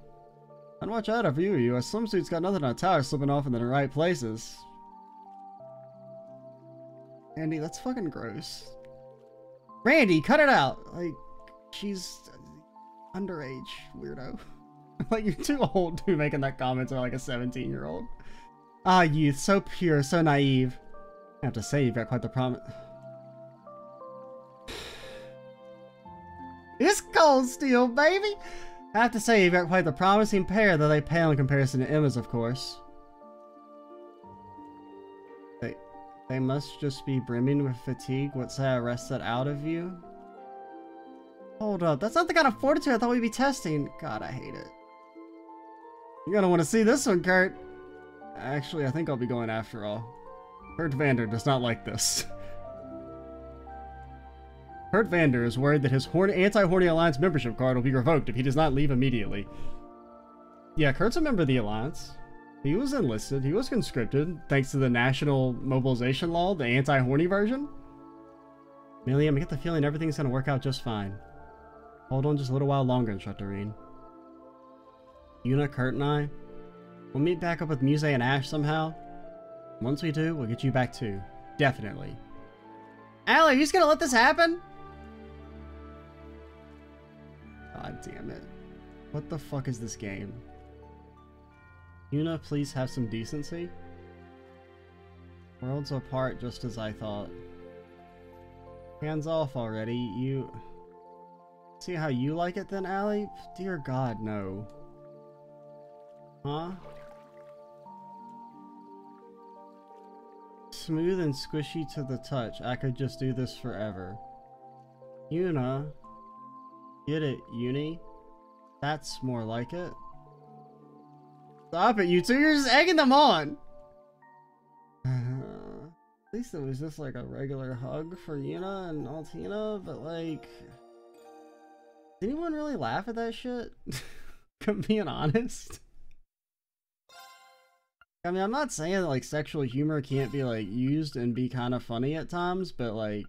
And watch out if you a swimsuit's got nothing on a towel slipping off in the right places. Randy, that's fucking gross. Randy, cut it out! Like, she's underage, weirdo. Like, you're too old to be making that comment to like a 17-year-old. Ah, youth, so pure, so naive. I have to say, you've got quite the promise. It's cold steel, baby! I have to say, you've got quite the promising pair, though they pale in comparison to Emma's, of course. They must just be brimming with fatigue. What say I wrest that out of you? Hold up, that's not the kind of fortitude I thought we'd be testing. God, I hate it. You're gonna want to see this one, Kurt. Actually, I think I'll be going after all. Kurt Vander does not like this. Kurt Vander is worried that his anti-horny alliance membership card will be revoked if he does not leave immediately. Yeah, Kurt's a member of the alliance. He was enlisted, he was conscripted, thanks to the National Mobilization Law, the anti-horny version. Milliam, I get the feeling everything's gonna work out just fine. Hold on just a little while longer, Shutterine. Yuna, Kurt, and I, we'll meet back up with Muse and Ash somehow. Once we do, we'll get you back too. Definitely. Allie, are you just gonna let this happen? God damn it. What the fuck is this game? Yuna, please have some decency. Worlds apart, just as I thought. Hands off already, you... See how you like it then, Allie? Dear God, no. Huh? Smooth and squishy to the touch. I could just do this forever. Yuna. Get it, Uni. That's more like it. Stop it, you two. You're just egging them on. At least it was just like a regular hug for Yuna and Altina, but like... Did anyone really laugh at that shit? I'm being honest. I mean, I'm not saying that like sexual humor can't be like used and be kind of funny at times, but like...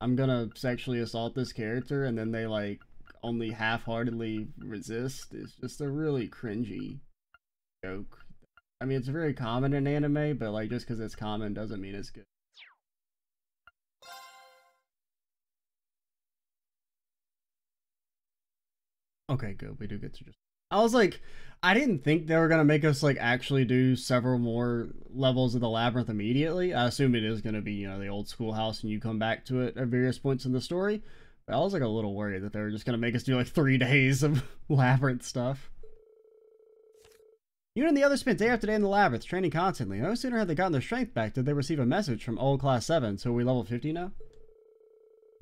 I'm gonna sexually assault this character and then they like only half-heartedly resist. It's just a really cringy... joke. I mean, it's very common in anime, but like just because it's common doesn't mean it's good. Okay, good. We do get to just... I was like, I didn't think they were gonna make us like actually do several more levels of the labyrinth immediately. I assume it is gonna be, you know, the old schoolhouse and you come back to it at various points in the story. But I was like a little worried that they were just gonna make us do like 3 days of labyrinth stuff. You and the others spent day after day in the labyrinth, training constantly. No sooner had they gotten their strength back did they receive a message from old Class 7, so are we level 50 now?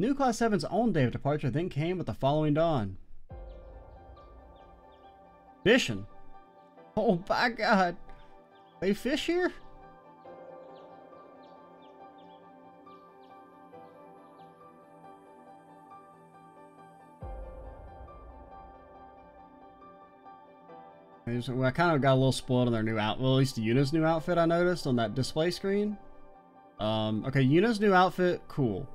New Class 7's own day of departure then came with the following dawn. Fishing. Oh my God. They fish here? I kind of got a little spoiled on their new outfit. Well, at least Yuna's new outfit I noticed on that display screen. Okay, Yuna's new outfit, cool.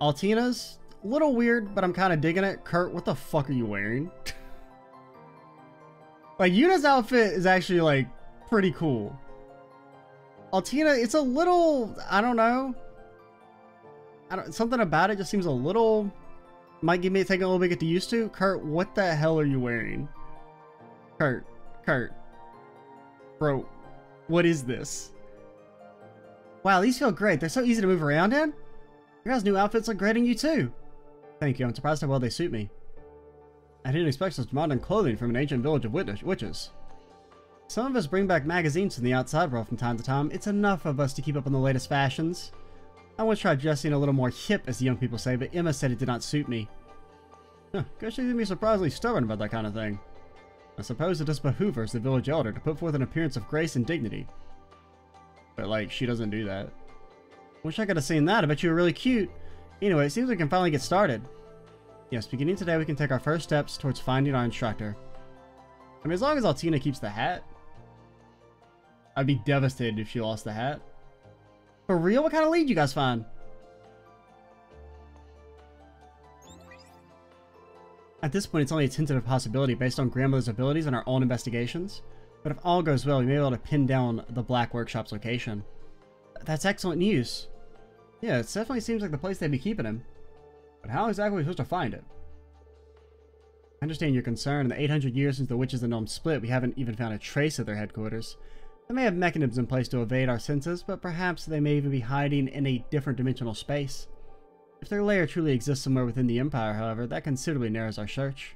Altina's, a little weird, but I'm kind of digging it. Kurt, what the fuck are you wearing? Like, Yuna's outfit is actually, like, pretty cool. Altina, it's a little, I don't know. Something about it just seems a little, might give me take a little bit to get used to. Kurt, what the hell are you wearing? Kurt. Bro, what is this? Wow, these feel great. They're so easy to move around in. Your guys' new outfits look great on you too. Thank you, I'm surprised how well they suit me. I didn't expect such modern clothing from an ancient village of witches. Some of us bring back magazines from the outside world from time to time. It's enough of us to keep up on the latest fashions. I once tried dressing a little more hip, as the young people say, but Emma said it did not suit me. Huh, guess she's gonna be surprisingly stubborn about that kind of thing. I suppose it does behoove her as the village elder to put forth an appearance of grace and dignity. But, like, she doesn't do that. Wish I could have seen that. I bet you were really cute. Anyway, it seems we can finally get started. Yes, beginning today, we can take our first steps towards finding our instructor. I mean, as long as Altina keeps the hat. I'd be devastated if she lost the hat. For real? What kind of lead you guys find? At this point, it's only a tentative possibility based on grandmother's abilities and our own investigations. But if all goes well, we may be able to pin down the Black Workshop's location. That's excellent news. Yeah, it definitely seems like the place they'd be keeping him. But how exactly are we supposed to find it? I understand your concern. In the 800 years since the witches and gnomes split, we haven't even found a trace of their headquarters. They may have mechanisms in place to evade our senses, but perhaps they may even be hiding in a different dimensional space. If their lair truly exists somewhere within the Empire, however, that considerably narrows our search.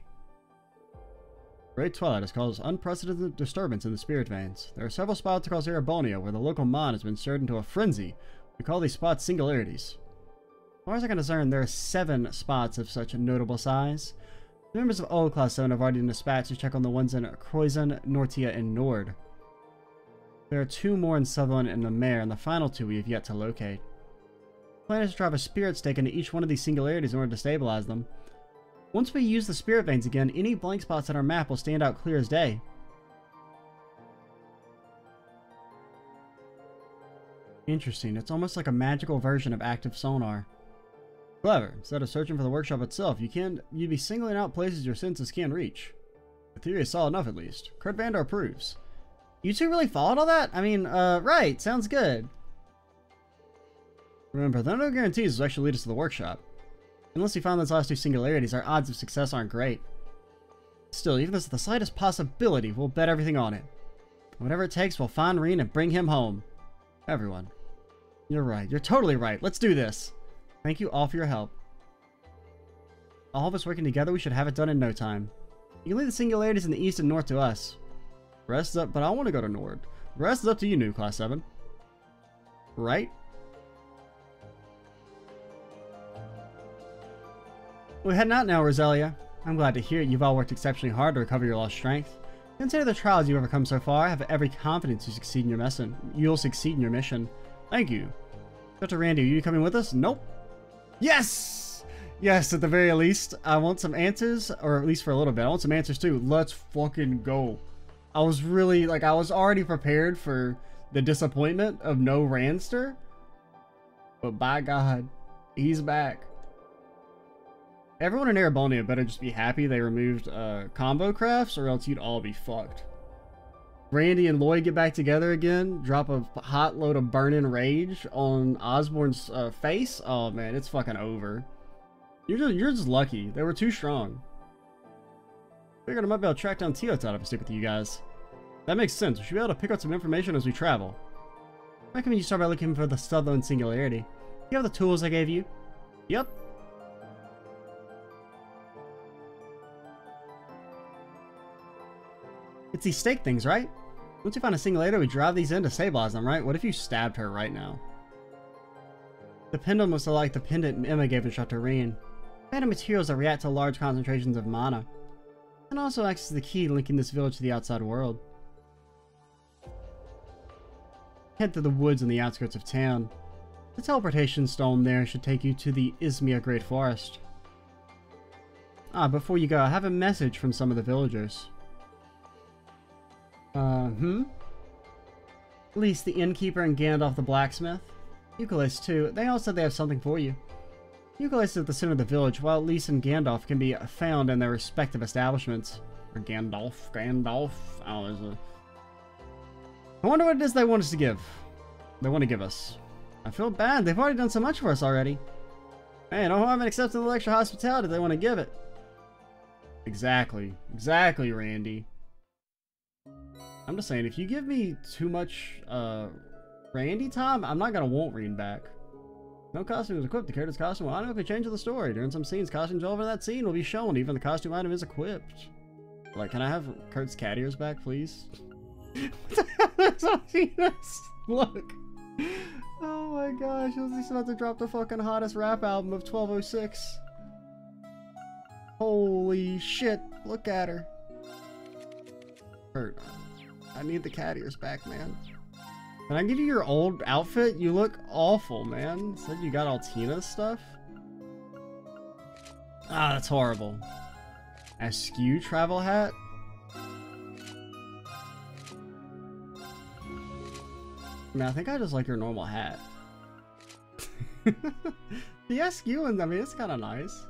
Great twilight has caused unprecedented disturbance in the spirit veins. There are several spots across Erebonia where the local mind has been stirred into a frenzy. We call these spots singularities. As far as I can discern, there are 7 spots of such a notable size. The members of old Class VII have already been dispatched to check on the ones in Croisin, Nortia, and Nord. There are 2 more in Southern and the Mare, and the final 2 we have yet to locate. The plan is to drive a spirit stake into each one of these singularities in order to stabilize them. Once we use the spirit veins again, any blank spots on our map will stand out clear as day. Interesting. It's almost like a magical version of active sonar. Clever. Instead of searching for the workshop itself, you'd be singling out places your senses can reach. The theory is solid enough, at least. Kurt Vander approves. You two really followed all that? I mean, right. Sounds good. Remember, there are no guarantees will actually lead us to the workshop. Unless we find those last 2 singularities, our odds of success aren't great. Still, even though it's the slightest possibility, we'll bet everything on it. Whatever it takes, we'll find Rean and bring him home. Everyone. You're right. You're totally right. Let's do this. Thank you all for your help. All of us working together, we should have it done in no time. You can leave the singularities in the east and north to us. Rest up, but I want to go to Nord. Rest is up to you, new Class 7. Right? We're heading out now, Roselia. I'm glad to hear it. You've all worked exceptionally hard to recover your lost strength. Consider the trials you've overcome so far. I have every confidence you succeed in your mission. You'll succeed in your mission. Thank you. Dr. Randy, are you coming with us? Nope. Yes! Yes, at the very least. I want some answers, or at least for a little bit. I want some answers too. Let's fucking go. I was really, like, I was already prepared for the disappointment of no Ranster. But by God, he's back. Everyone in Erebonia better just be happy they removed combo crafts, or else you'd all be fucked. Randy and Lloyd get back together again, drop a hot load of burning rage on Osborne's face. Oh man, it's fucking over. You're just lucky. They were too strong. Figured I might be able to track down Teotot if I stick with you guys. That makes sense. We should be able to pick up some information as we travel. I recommend you start by looking for the Southern Singularity. You have the tools I gave you? Yep. It's these stake things, right? Once you find a singularity, we drive these in to stabilize them, right? What if you stabbed her right now? The pendant was like the pendant Emma gave to Shutterine. Phantom materials that react to large concentrations of mana. And also acts as the key linking this village to the outside world. Head through the woods on the outskirts of town. The teleportation stone there should take you to the Ismia Great Forest. Ah, before you go, I have a message from some of the villagers. At least the innkeeper and Gandalf the blacksmith. Euclid too. They all said they have something for you. Euclid is at the center of the village, while Elise and Gandalf can be found in their respective establishments. Or Gandalf. Gandalf. Oh, there's a... I wonder what it is they want us to give. They want to give us. I feel bad. They've already done so much for us already. Man, I haven't accepted the extra hospitality they want to give it. Exactly. Exactly, Randy. I'm just saying, if you give me too much Randy time, I'm not going to want Rean back. No costume is equipped. The character's costume will automatically change the story. During some scenes, costumes over that scene will be shown, even the costume item is equipped. Like, can I have Kurt's cat ears back, please? What the hell? Look. Oh my gosh, he's about to drop the fucking hottest rap album of 1206. Holy shit, look at her. Kurt, I need the cat ears back, man. Can I give you your old outfit? You look awful, man. Said you got Altina's stuff? Ah, that's horrible. Askew travel hat? I mean, I think I just like your normal hat. The askew one, I mean, it's kind of nice.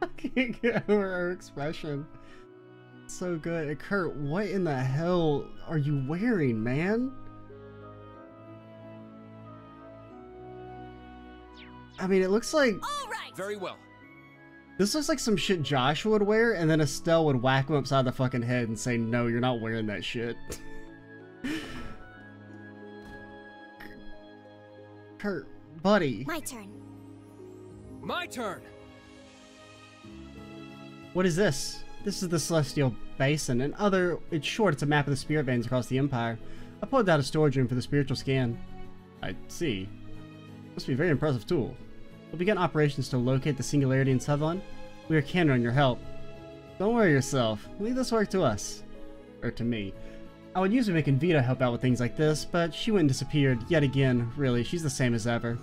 I can't get over her expression. So good. And Kurt, what in the hell are you wearing, man? I mean, it looks like... All right. Very well. This looks like some shit Joshua would wear, and then Estelle would whack him upside the fucking head and say, no, you're not wearing that shit. Kurt, buddy. My turn. My turn! What is this? This is the Celestial Basin, and other... It's short, it's a map of the spirit veins across the Empire. I pulled out a storage room for the spiritual scan. I see. Must be a very impressive tool. We'll begin operations to locate the Singularity in Sutherland. We are counting on your help. Don't worry yourself. Leave this work to us. Or to me. I would usually make Invita help out with things like this, but she went and disappeared yet again, really. She's the same as ever.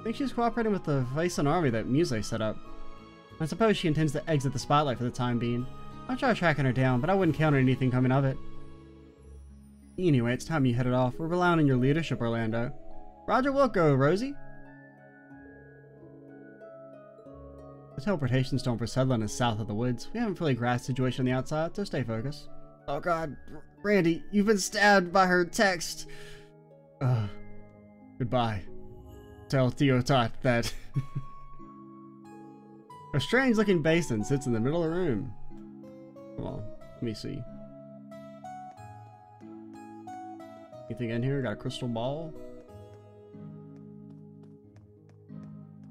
I think she's cooperating with the Vaison army that Muse set up. I suppose she intends to exit the spotlight for the time being. I'll try tracking her down, but I wouldn't count on anything coming of it. Anyway, it's time you headed off. We're relying on your leadership, Orlando. Roger, we'll go, Rosie. The teleportation stone for Sutherland is south of the woods. We haven't fully grasped the situation on the outside, so stay focused. Oh god, Randy, you've been stabbed by her text. Ugh. Goodbye. Tell Theotot that... A strange looking basin sits in the middle of the room. Well, let me see. Anything in here? Got a crystal ball?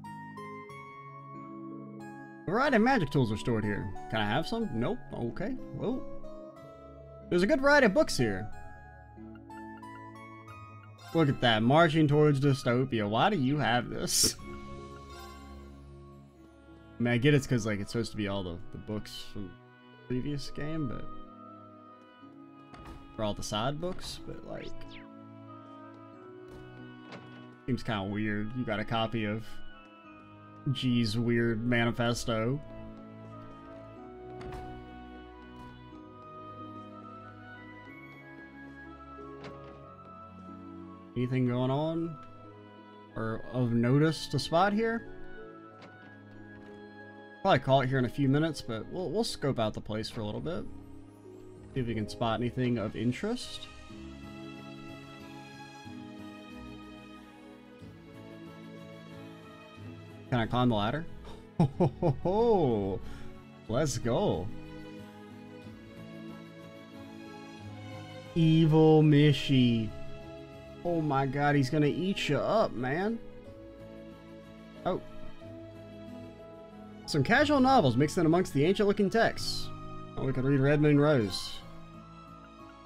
A variety of magic tools are stored here. Can I have some? Nope. Okay. Whoa. There's a good variety of books here. Look at that. Marching towards dystopia. Why do you have this? I mean, I get it's because, like, it's supposed to be all the books from the previous game, but... Or all the side books, but, like... Seems kind of weird. You got a copy of G's Weird Manifesto. Anything going on? Or of notice to spot here? Probably call it here in a few minutes, but we'll scope out the place for a little bit. See if we can spot anything of interest. Can I climb the ladder? Ho ho ho ho! Let's go! Evil Mishy! Oh my god, he's gonna eat you up, man! Oh! Some casual novels mixed in amongst the ancient-looking texts. Oh, we could read Red Moon Rose.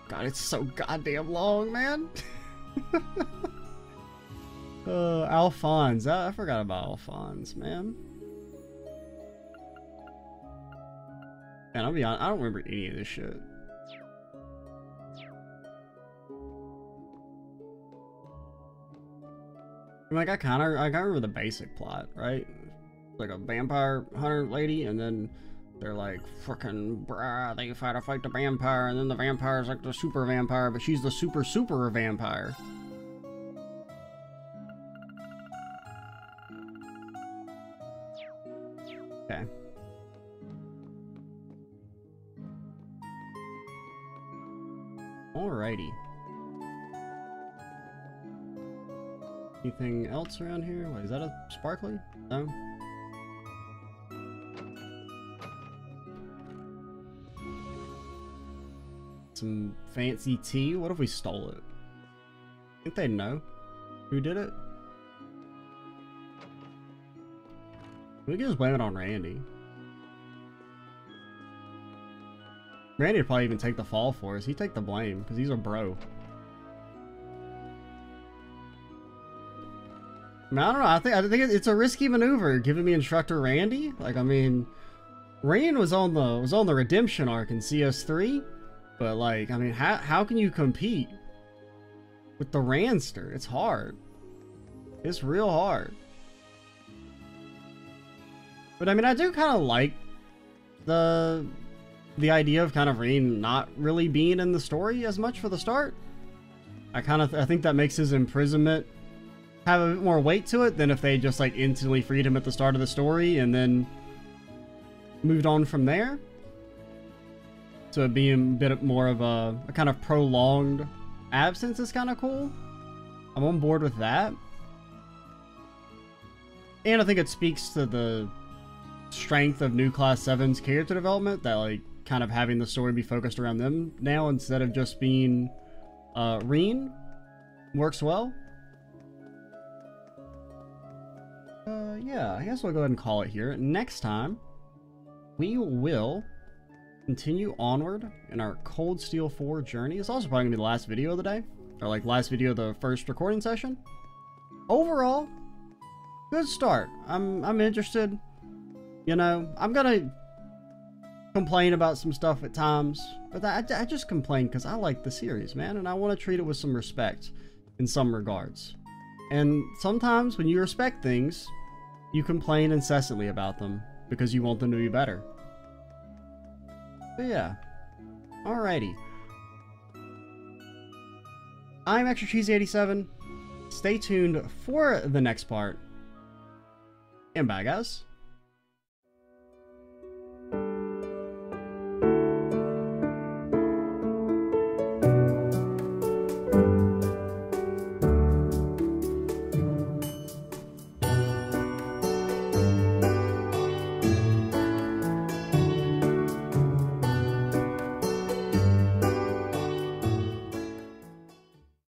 God, it's so goddamn long, man. Alphonse. I forgot about Alphonse, man. Man, I'll be honest, I don't remember any of this shit. I mean, like, I remember the basic plot, right? Like a vampire hunter lady, and then they're like, frickin' brah, they gotta fight the vampire, and then the vampire's like the super vampire, but she's the super super vampire. Okay. Alrighty. Anything else around here? What, is that a sparkly? No? Some fancy tea? What if we stole it? I think they'd know. Who did it? We can just blame it on Randy. Randy would probably even take the fall for us. He'd take the blame, because he's a bro. I mean, I don't know. I think it's a risky maneuver, giving me Instructor Randy. Like, I mean, Rean was on the redemption arc in CS3, but like, I mean, how can you compete with the Ranster? It's hard. It's real hard. But I mean, I do kind of like the idea of kind of Rean not really being in the story as much for the start. I think that makes his imprisonment have a bit more weight to it than if they just like instantly freed him at the start of the story and then moved on from there. So it being a bit more of a kind of prolonged absence is kind of cool. I'm on board with that. And I think it speaks to the strength of new Class 7's character development, that like kind of having the story be focused around them now instead of just being Rean works well. Yeah, I guess we'll go ahead and call it here. Next time, we will continue onward in our Cold Steel 4 journey. It's also probably going to be the last video of the day, or like last video of the first recording session. Overall, good start. I'm interested. You know, I'm going to complain about some stuff at times, but I just complain because I like the series, man, and I want to treat it with some respect in some regards. And sometimes when you respect things, you complain incessantly about them because you want them to be better. But yeah. Alrighty. I'm ExtraCheesy87. Stay tuned for the next part. And bye, guys.